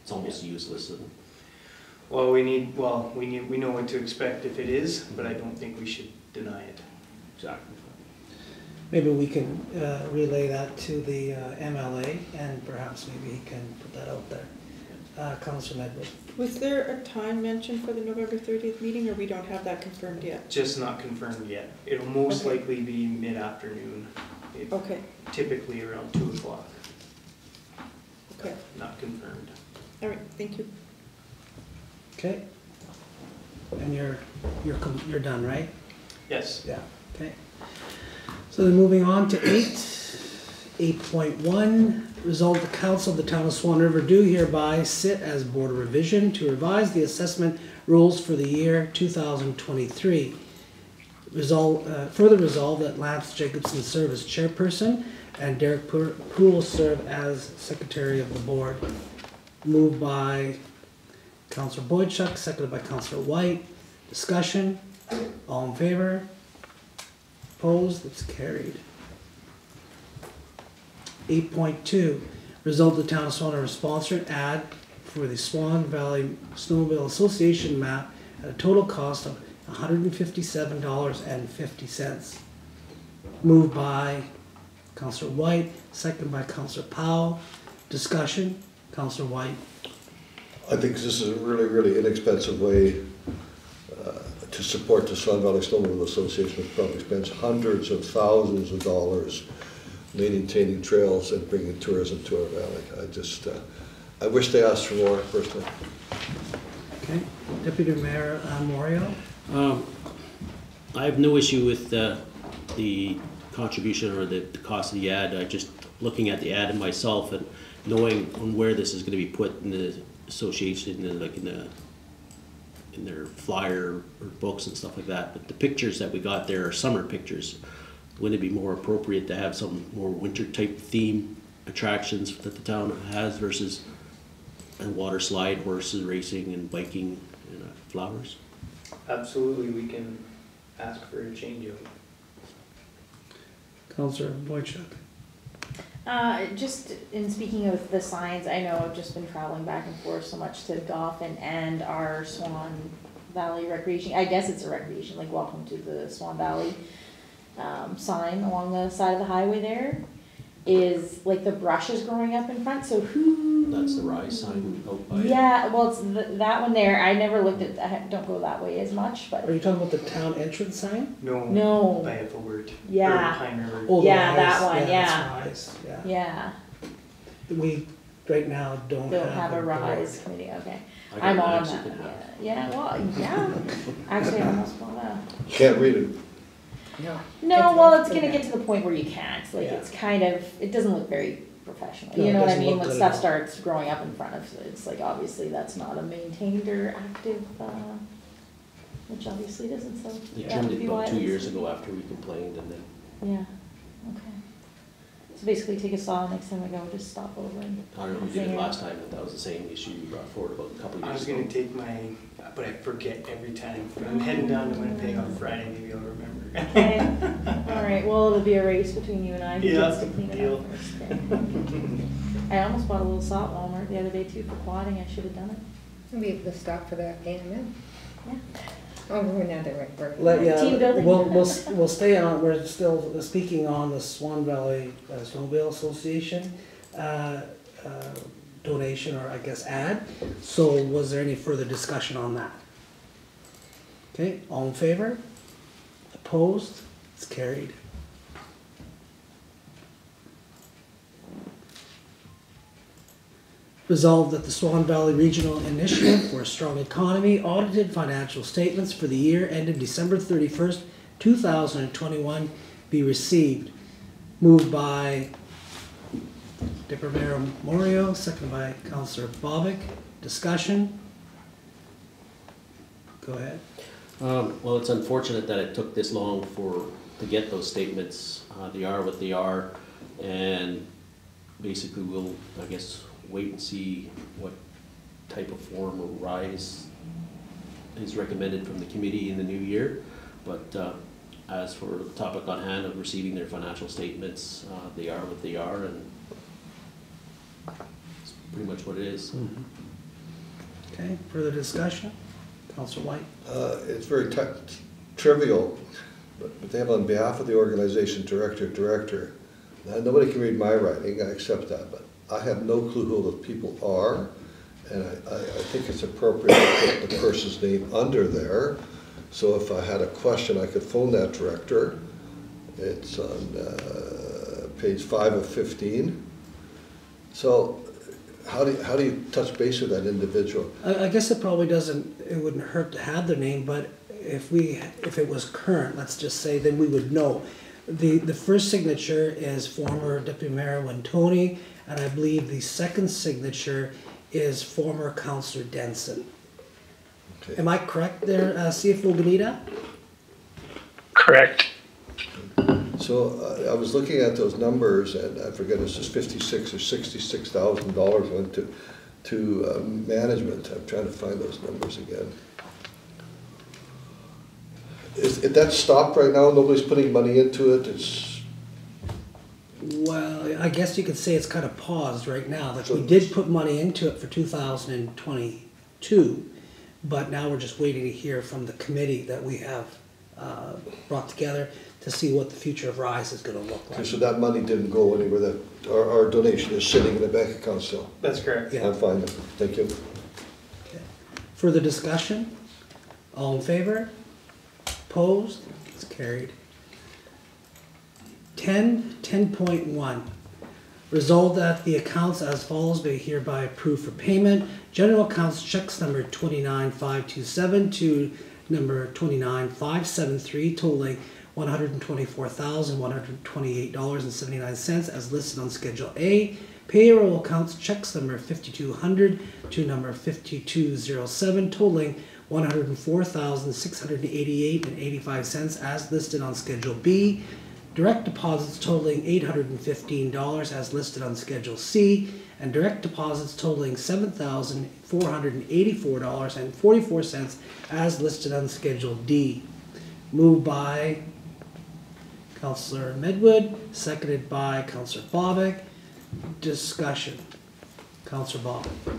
it's almost yeah. useless. And well, we need, well, we need, we know what to expect if it is, but I don't think we should deny it. Exactly. Maybe we can uh, relay that to the uh, M L A, and perhaps maybe he can put that out there. Uh, Councilor Medwid. Was there a time mentioned for the November thirtieth meeting, or we don't have that confirmed yet? Just not confirmed yet. It'll most okay. likely be mid-afternoon. Okay. Typically around two o'clock. Okay. Not confirmed. All right. Thank you. Okay. And you're you're you're done, right? Yes. Yeah. Okay. So then moving on to eight, eight point one, resolve the Council of the Town of Swan River do hereby sit as Board of Revision to revise the assessment rules for the year two thousand twenty-three. Resolve, uh, further resolve that Lance Jacobson serve as Chairperson and Derek Poole serve as Secretary of the Board. Moved by Councilor Boychuk, seconded by Councilor Whyte. Discussion, all in favor? Opposed? That's carried. eight point two, resolve the Town of Swan River sponsored ad for the Swan Valley Snowmobile Association map at a total cost of one hundred fifty-seven dollars and fifty cents. Moved by Councilor Whyte, second by Councilor Powell. Discussion, Councilor Whyte. I think this is a really, really inexpensive way uh, to support the Swan Valley Snowmobile Association, which probably spends hundreds of thousands of dollars maintaining trails and bringing tourism to our valley. I just, uh, I wish they asked for more personally. Okay, Deputy Mayor uh, Moriaux. Um, I have no issue with uh, the contribution or the, the cost of the ad. I just looking at the ad and myself and knowing on where this is going to be put in the association, in the, like in the in their flyer or books and stuff like that. But the pictures that we got there are summer pictures. Wouldn't it be more appropriate to have some more winter type theme attractions that the town has versus a water slide, horses racing and biking and uh, flowers? Absolutely, we can ask for a change of it. Councilor Boychuk. Uh, just in speaking of the signs, I know I've just been traveling back and forth so much to Dauphin and our Swan Valley recreation. I guess it's a recreation, like welcome to the Swan Valley. Um, sign along the side of the highway there is like the brush is growing up in front. So who? That's the Rye sign out by. Yeah, well, it's the, that one there. I never looked at. I don't go that way as much. But are you talking about the town entrance sign? No. No. By the word. Yeah. Oh, yeah, Rise. That one. Yeah. Yeah. Yeah. Yeah. We right now don't. Don't have, have a Rise committee. Okay. I'm on that. Yeah. Yeah. Well. Yeah. Actually, I almost bought that. You can't read it. No, no it's, well, it's going to get to the point where you can't. Like, yeah. It's kind of, it doesn't look very professional. No, you know what I mean? When stuff starts growing up in front of it, it's like, obviously, that's not a maintained or active, uh, which obviously doesn't. So they trimmed it about two years ago after we complained, and then. Yeah, okay. So basically, take a saw next time we go, just stop over. And I don't know if we did it last time, but that was the same issue you brought forward about a couple of years ago. I was going to take my, but I forget every time. But I'm heading down to Winnipeg on Friday, maybe I'll remember. Okay. All right. Well, it'll be a race between you and I. Yeah, that's the deal. Okay. I almost bought a little saw at Walmart the other day too for quadding. I should have done it. Maybe the stop for the A M M. Yeah. Oh, we're not the right word. Let, yeah, team building. We'll we'll we'll stay on. We're still speaking on the Swan Valley uh, Snowmobile Association uh, uh, donation, or I guess ad. So, was there any further discussion on that? Okay. All in favor? Opposed? It's carried. Resolved that the Swan Valley Regional Initiative for a Strong Economy audited financial statements for the year ended December thirty-first, two thousand twenty-one be received. Moved by Deputy Moriaux, second by Councillor Bobick. Discussion? Go ahead. Um, well, it's unfortunate that it took this long for to get those statements. Uh, they are what they are, and basically we'll, I guess, wait and see what type of form or rise is recommended from the committee in the new year. But uh, as for the topic on hand of receiving their financial statements, uh, they are what they are, and it's pretty much what it is. Mm-hmm. Okay, further discussion? Councillor White. Uh, it's very t trivial, but, but they have on behalf of the organization, director, director. Now, nobody can read my writing, I accept that, but I have no clue who the people are, and I, I, I think it's appropriate to put the person's name under there. So if I had a question, I could phone that director. It's on uh, page five of fifteen. So How do, you, how do you touch base with that individual? I, I guess it probably doesn't, it wouldn't hurt to have their name, but if we, if it was current, let's just say, then we would know. The, the first signature is former Deputy Mayor Wintoni, and I believe the second signature is former Councillor Denson. Okay. Am I correct there, uh, C F O Gnida? Correct. So uh, I was looking at those numbers, and I forget, this is fifty-six or sixty-six thousand dollars went to to uh, management. I'm trying to find those numbers again. Is, is that stopped right now? Nobody's putting money into it. It's well, I guess you could say it's kind of paused right now. Like so we did put money into it for two thousand twenty-two, but now we're just waiting to hear from the committee that we have uh, brought together, to see what the future of RISE is going to look like. Okay, so that money didn't go anywhere. That our, our donation is sitting in the bank account still. That's correct. Yeah. I'm fine. Thank you. Okay. Further discussion? All in favor? Opposed? It's carried. ten, ten point one. Resolved that the accounts as follows be hereby approved for payment. General accounts checks number twenty-nine five two seven to number twenty-nine five seven three totaling one hundred twenty-four thousand, one hundred twenty-eight dollars and seventy-nine cents as listed on Schedule A. Payroll accounts checks number fifty-two hundred to number fifty-two oh seven totaling one hundred four thousand, six hundred eighty-eight dollars and eighty-five cents as listed on Schedule B. Direct deposits totaling eight hundred fifteen dollars as listed on Schedule C, and direct deposits totaling seven thousand, four hundred eighty-four dollars and forty-four cents as listed on Schedule D. Moved by Councillor Medwid, seconded by Councillor Bobick. Discussion. Councillor Bobick.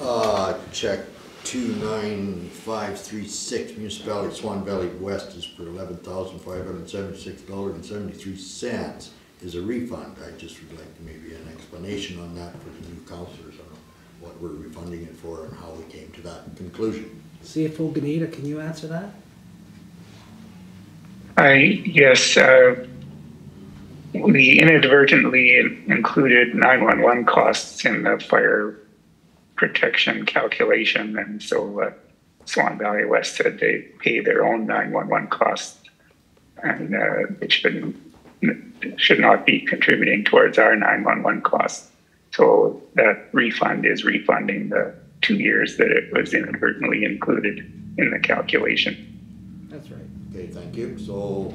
Uh, check two nine five three six, Municipality of Swan Valley West, is for eleven thousand, five hundred seventy-six dollars and seventy-three cents. Is a refund. I just would like maybe an explanation on that for the new councillors on what we're refunding it for and how we came to that conclusion. C F O Gnida, can you answer that? I, yes, uh, we inadvertently included nine one one costs in the fire protection calculation, and so uh, Swan Valley West said they pay their own nine one one costs, and uh, it should, should not be contributing towards our nine one one costs. So that refund is refunding the two years that it was inadvertently included in the calculation. That's right. Okay, thank you. So,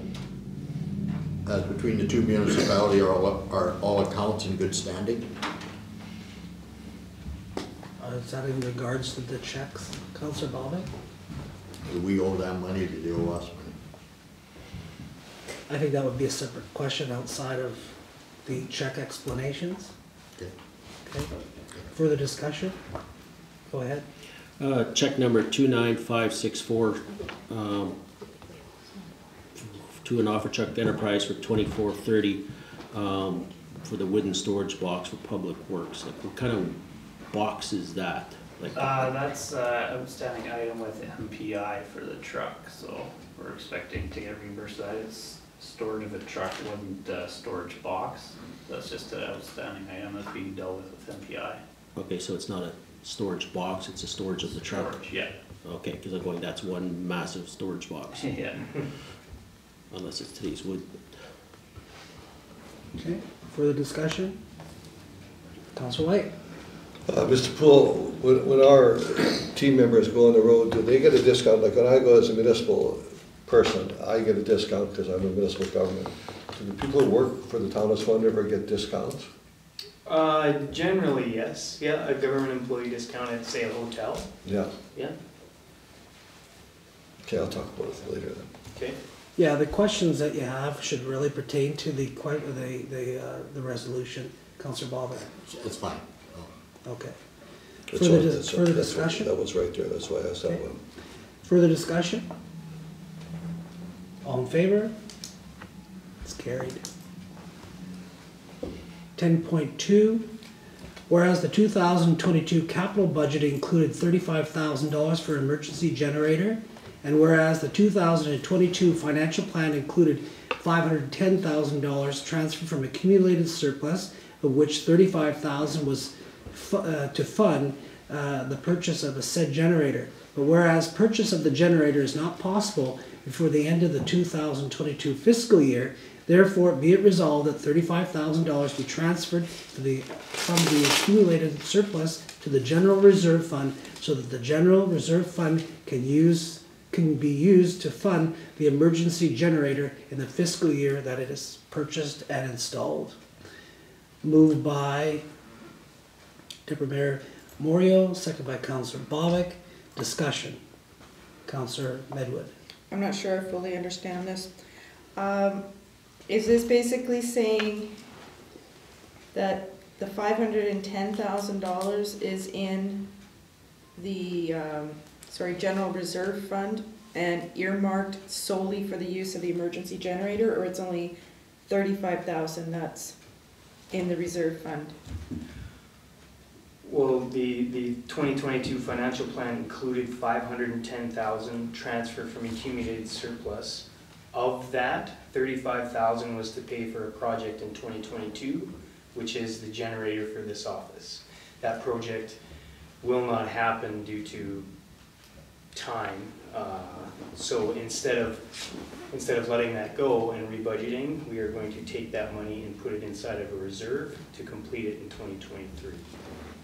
as between the two municipalities, are all, are all accounts in good standing? Uh, is that in regards to the checks, Councillor Bobick? Do we owe them money? Do they owe us money? I think that would be a separate question outside of the check explanations. Okay. Okay. Further discussion? Go ahead. Uh, check number two nine five six four. Um, to an offer truck enterprise for twenty-four thirty um, for the wooden storage box for public works. Like, what kind of box is that? Like, uh, that's uh, outstanding item with M P I for the truck, so we're expecting to get reimbursed that. It's storage of a truck, wooden uh, storage box. That's just an outstanding item that's being dealt with with M P I. Okay, so it's not a storage box, it's a storage of the storage, truck. Yeah. Okay, because I'm going, that's one massive storage box. Yeah. unless it's today's wood. Okay, further discussion? Councilor White. Uh, Mister Poole, when, when our team members go on the road, do they get a discount? Like when I go as a municipal person, I get a discount because I'm a municipal government. Do the people who work for the town of Swan River get discounts? Uh, generally, yes. Yeah, a government employee discount at, say, a hotel. Yeah. Yeah. Okay, I'll talk about it later then. Okay. Yeah, the questions that you have should really pertain to the the the, uh, the resolution, Councilor Bobick. It's fine. Oh. Okay. That's further all, dis further all, discussion. What, that was right there. That's why I asked okay. that one. Further discussion. All in favor? It's carried. ten point two, whereas the two thousand twenty-two capital budget included thirty-five thousand dollars for emergency generator, and whereas the two thousand twenty-two financial plan included five hundred ten thousand dollars transferred from accumulated surplus, of which thirty-five thousand dollars was fu uh, to fund uh, the purchase of a said generator. But whereas purchase of the generator is not possible before the end of the two thousand twenty-two fiscal year, therefore be it resolved that thirty-five thousand dollars be transferred to the, from the accumulated surplus to the general reserve fund so that the general reserve fund can use can be used to fund the emergency generator in the fiscal year that it is purchased and installed. Moved by Deputy Mayor Moriaux, second by Councillor Bobick. Discussion. Councillor Medwid. I'm not sure I fully understand this. Um, is this basically saying that the five hundred ten thousand dollars is in the um, sorry, general reserve fund and earmarked solely for the use of the emergency generator, or it's only thirty-five thousand dollars that's in the reserve fund? Well, the, the twenty twenty-two financial plan included five hundred ten thousand dollars transferred from accumulated surplus. Of that, thirty-five thousand dollars was to pay for a project in twenty twenty-two, which is the generator for this office. That project will not happen due to time. Uh, so instead of instead of letting that go and rebudgeting, we are going to take that money and put it inside of a reserve to complete it in twenty twenty-three.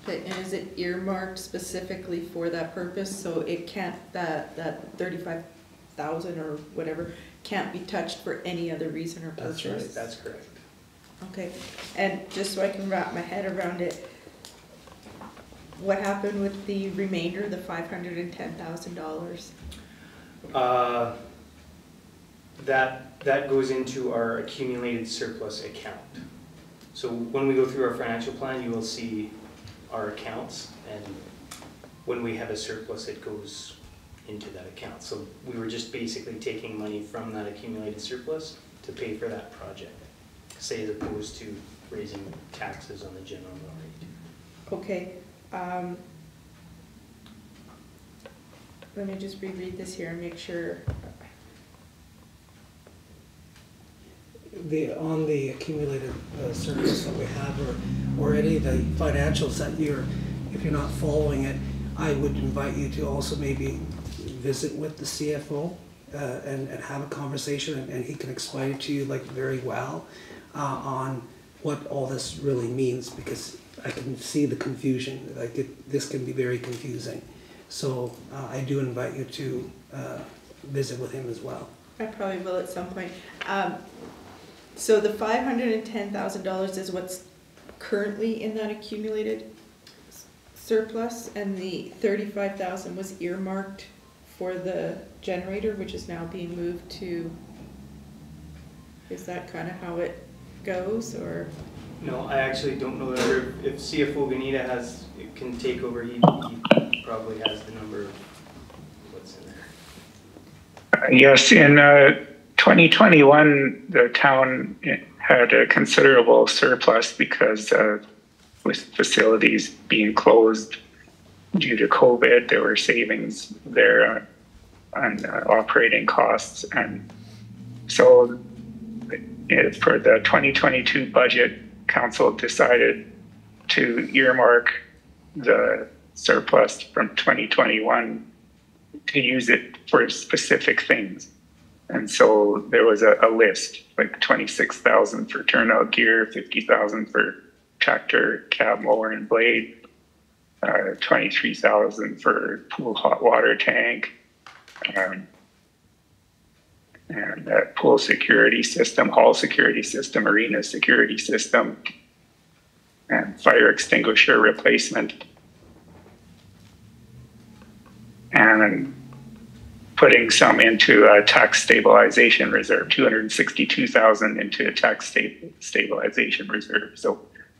Okay, and is it earmarked specifically for that purpose? So it can't, that that thirty-five thousand or whatever can't be touched for any other reason or purpose. That's right. That's correct. Okay, and just so I can wrap my head around it, what happened with the remainder, the five hundred ten thousand dollars? Uh, that, that goes into our accumulated surplus account. So when we go through our financial plan, you will see our accounts, and when we have a surplus, it goes into that account. So we were just basically taking money from that accumulated surplus to pay for that project, say, as opposed to raising taxes on the general rate. Okay. Um, let me just reread this here and make sure. The on the accumulated uh, surplus that we have, or or any of the financials that you're, if you're not following it, I would invite you to also maybe visit with the C F O uh, and and have a conversation, and, and he can explain it to you like very well uh, on what all this really means, because I can see the confusion. Like it, this can be very confusing. So uh, I do invite you to uh, visit with him as well. I probably will at some point. Um, so the five hundred ten thousand dollars is what's currently in that accumulated surplus, and the thirty-five thousand dollars was earmarked for the generator, which is now being moved to. Is that kind of how it goes, or? No, I actually don't know that. If C F O Gnida has, it can take over, he, he probably has the number of what's in there. Yes, in uh, twenty twenty-one, the town had a considerable surplus because uh, with facilities being closed due to COVID, there were savings there on uh, operating costs. And so uh, for the twenty twenty-two budget, Council decided to earmark the surplus from twenty twenty-one to use it for specific things. And so there was a, a list, like twenty-six thousand for turnout gear, fifty thousand for tractor, cab, mower, and blade, uh, twenty-three thousand for pool hot water tank, um, and uh, pool security system, hall security system, arena security system, and fire extinguisher replacement. And putting some into a tax stabilization reserve, two hundred sixty-two thousand into a tax sta- stabilization reserve. So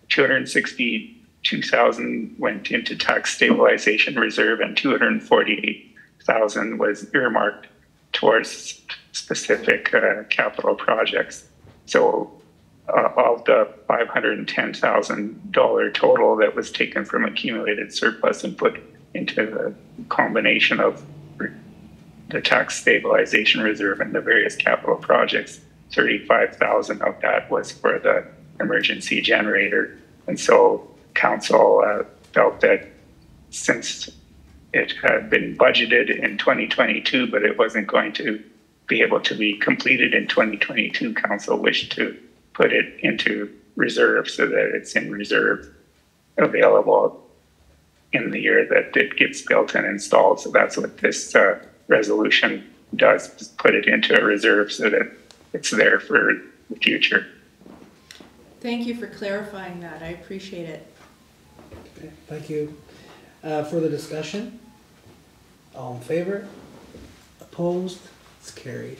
two hundred sixty-two thousand went into tax stabilization reserve and two hundred forty-eight thousand was earmarked towards specific uh, capital projects. So uh, of the five hundred ten thousand dollars total that was taken from accumulated surplus and put into the combination of the tax stabilization reserve and the various capital projects, thirty-five thousand of that was for the emergency generator. And so council uh, felt that since it had been budgeted in twenty twenty-two, but it wasn't going to be able to be completed in twenty twenty-two, council wished to put it into reserve so that it's in reserve available in the year that it gets built and installed. So that's what this uh, resolution does, put it into a reserve so that it's there for the future. Thank you for clarifying that. I appreciate it. Okay, thank you. Uh, further discussion? All in favor? Opposed? It's carried.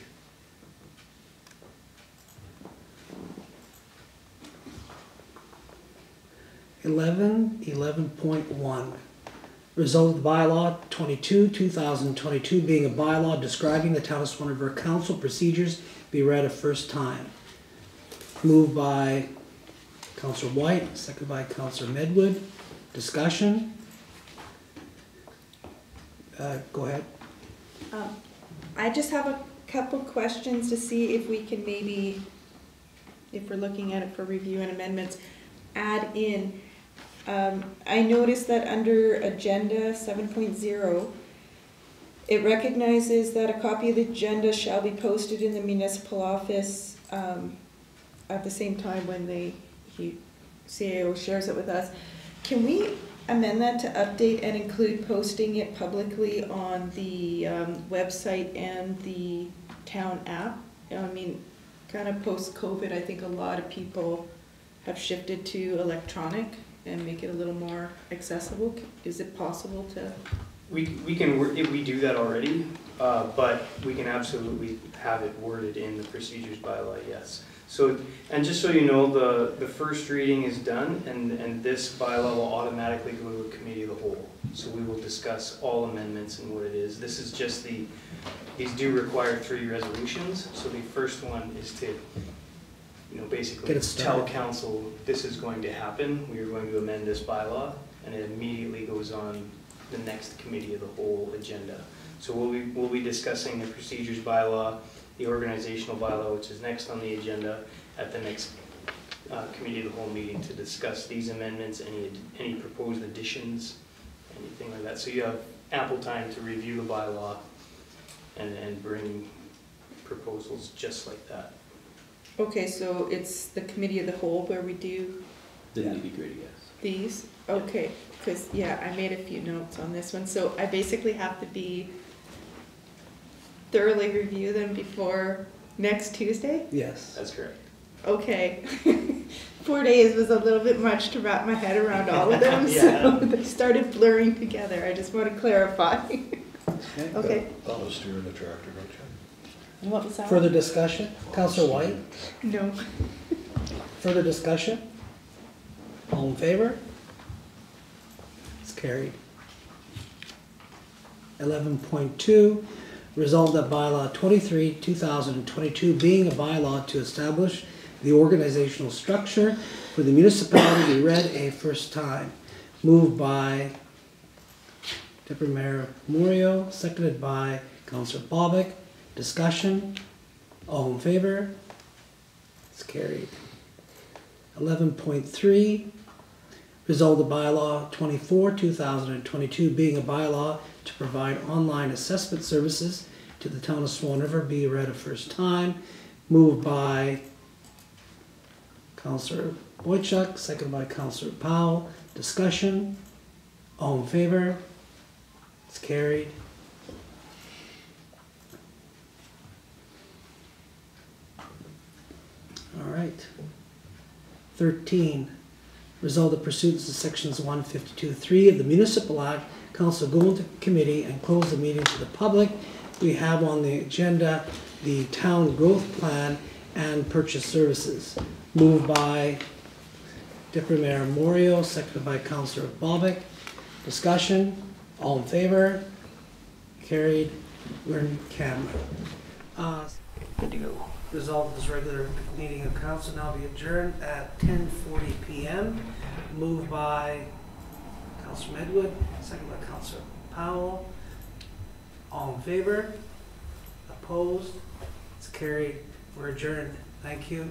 eleven eleven point one. Result of the bylaw twenty-two, two thousand twenty-two being a bylaw describing the town of Swan River council procedures be read a first time. Moved by Councillor White, second by Councillor Medwid. Discussion. Uh, go ahead. Um, I just have a couple questions to see if we can maybe, if we're looking at it for review and amendments, add in. Um, I noticed that under Agenda seven point zero, it recognizes that a copy of the agenda shall be posted in the municipal office um, at the same time when the C A O shares it with us. Can we amend that to update and include posting it publicly on the um, website and the town app? I mean, kind of post-COVID, I think a lot of people have shifted to electronic and make it a little more accessible. Is it possible to? We, we can, we do that already, uh, but we can absolutely have it worded in the procedures bylaw, yes. So, and just so you know, the, the first reading is done, and, and this bylaw will automatically go to a committee of the whole. So we will discuss all amendments and what it is. This is just the, these do require three resolutions. So the first one is to, you know, basically tell council this is going to happen. We are going to amend this bylaw, and it immediately goes on the next committee of the whole agenda. So we'll be, we'll be discussing the procedures bylaw, the organizational bylaw, which is next on the agenda, at the next uh, committee of the whole meeting to discuss these amendments, any any proposed additions, anything like that. So you have ample time to review the bylaw and and bring proposals just like that. Okay, so it's the committee of the whole where we do the nitty-gritty, yes. These? Okay, because, yeah, I made a few notes on this one. So I basically have to be thoroughly review them before next Tuesday? Yes. That's correct. Okay. Four days was a little bit much to wrap my head around all of them, yeah. So they started blurring together. I just want to clarify. Okay. Okay. I'll just steer in the tractor, don't you? What was that? Further discussion? Councillor White? No. Further discussion? All in favor? It's carried. eleven point two, resolved that bylaw twenty-three, two thousand twenty-two being a bylaw to establish the organizational structure for the municipality be read a first time. Moved by Deputy Mayor Moriaux, seconded by Councillor Bobick. Discussion. All in favor? It's carried. eleven point three, resolve the bylaw twenty-four, two thousand twenty-two being a bylaw to provide online assessment services to the town of Swan River be read a first time. Moved by Councillor Boychuk, seconded by Councillor Powell. Discussion. All in favor? It's carried. All right. thirteen. Result of pursuits to sections one fifty-two three of the Municipal Act. Council go into committee and close the meeting to the public. We have on the agenda the town growth plan and purchase services. Moved by Deputy Mayor Moriaux, seconded by Councillor Bobick. Discussion. All in favor? Carried. We're in camera. Uh, Resolved this regular meeting of council now be adjourned at ten forty p m Moved by Councillor Medwid, second by Councillor Powell. All in favor? Opposed? It's carried. We're adjourned. Thank you.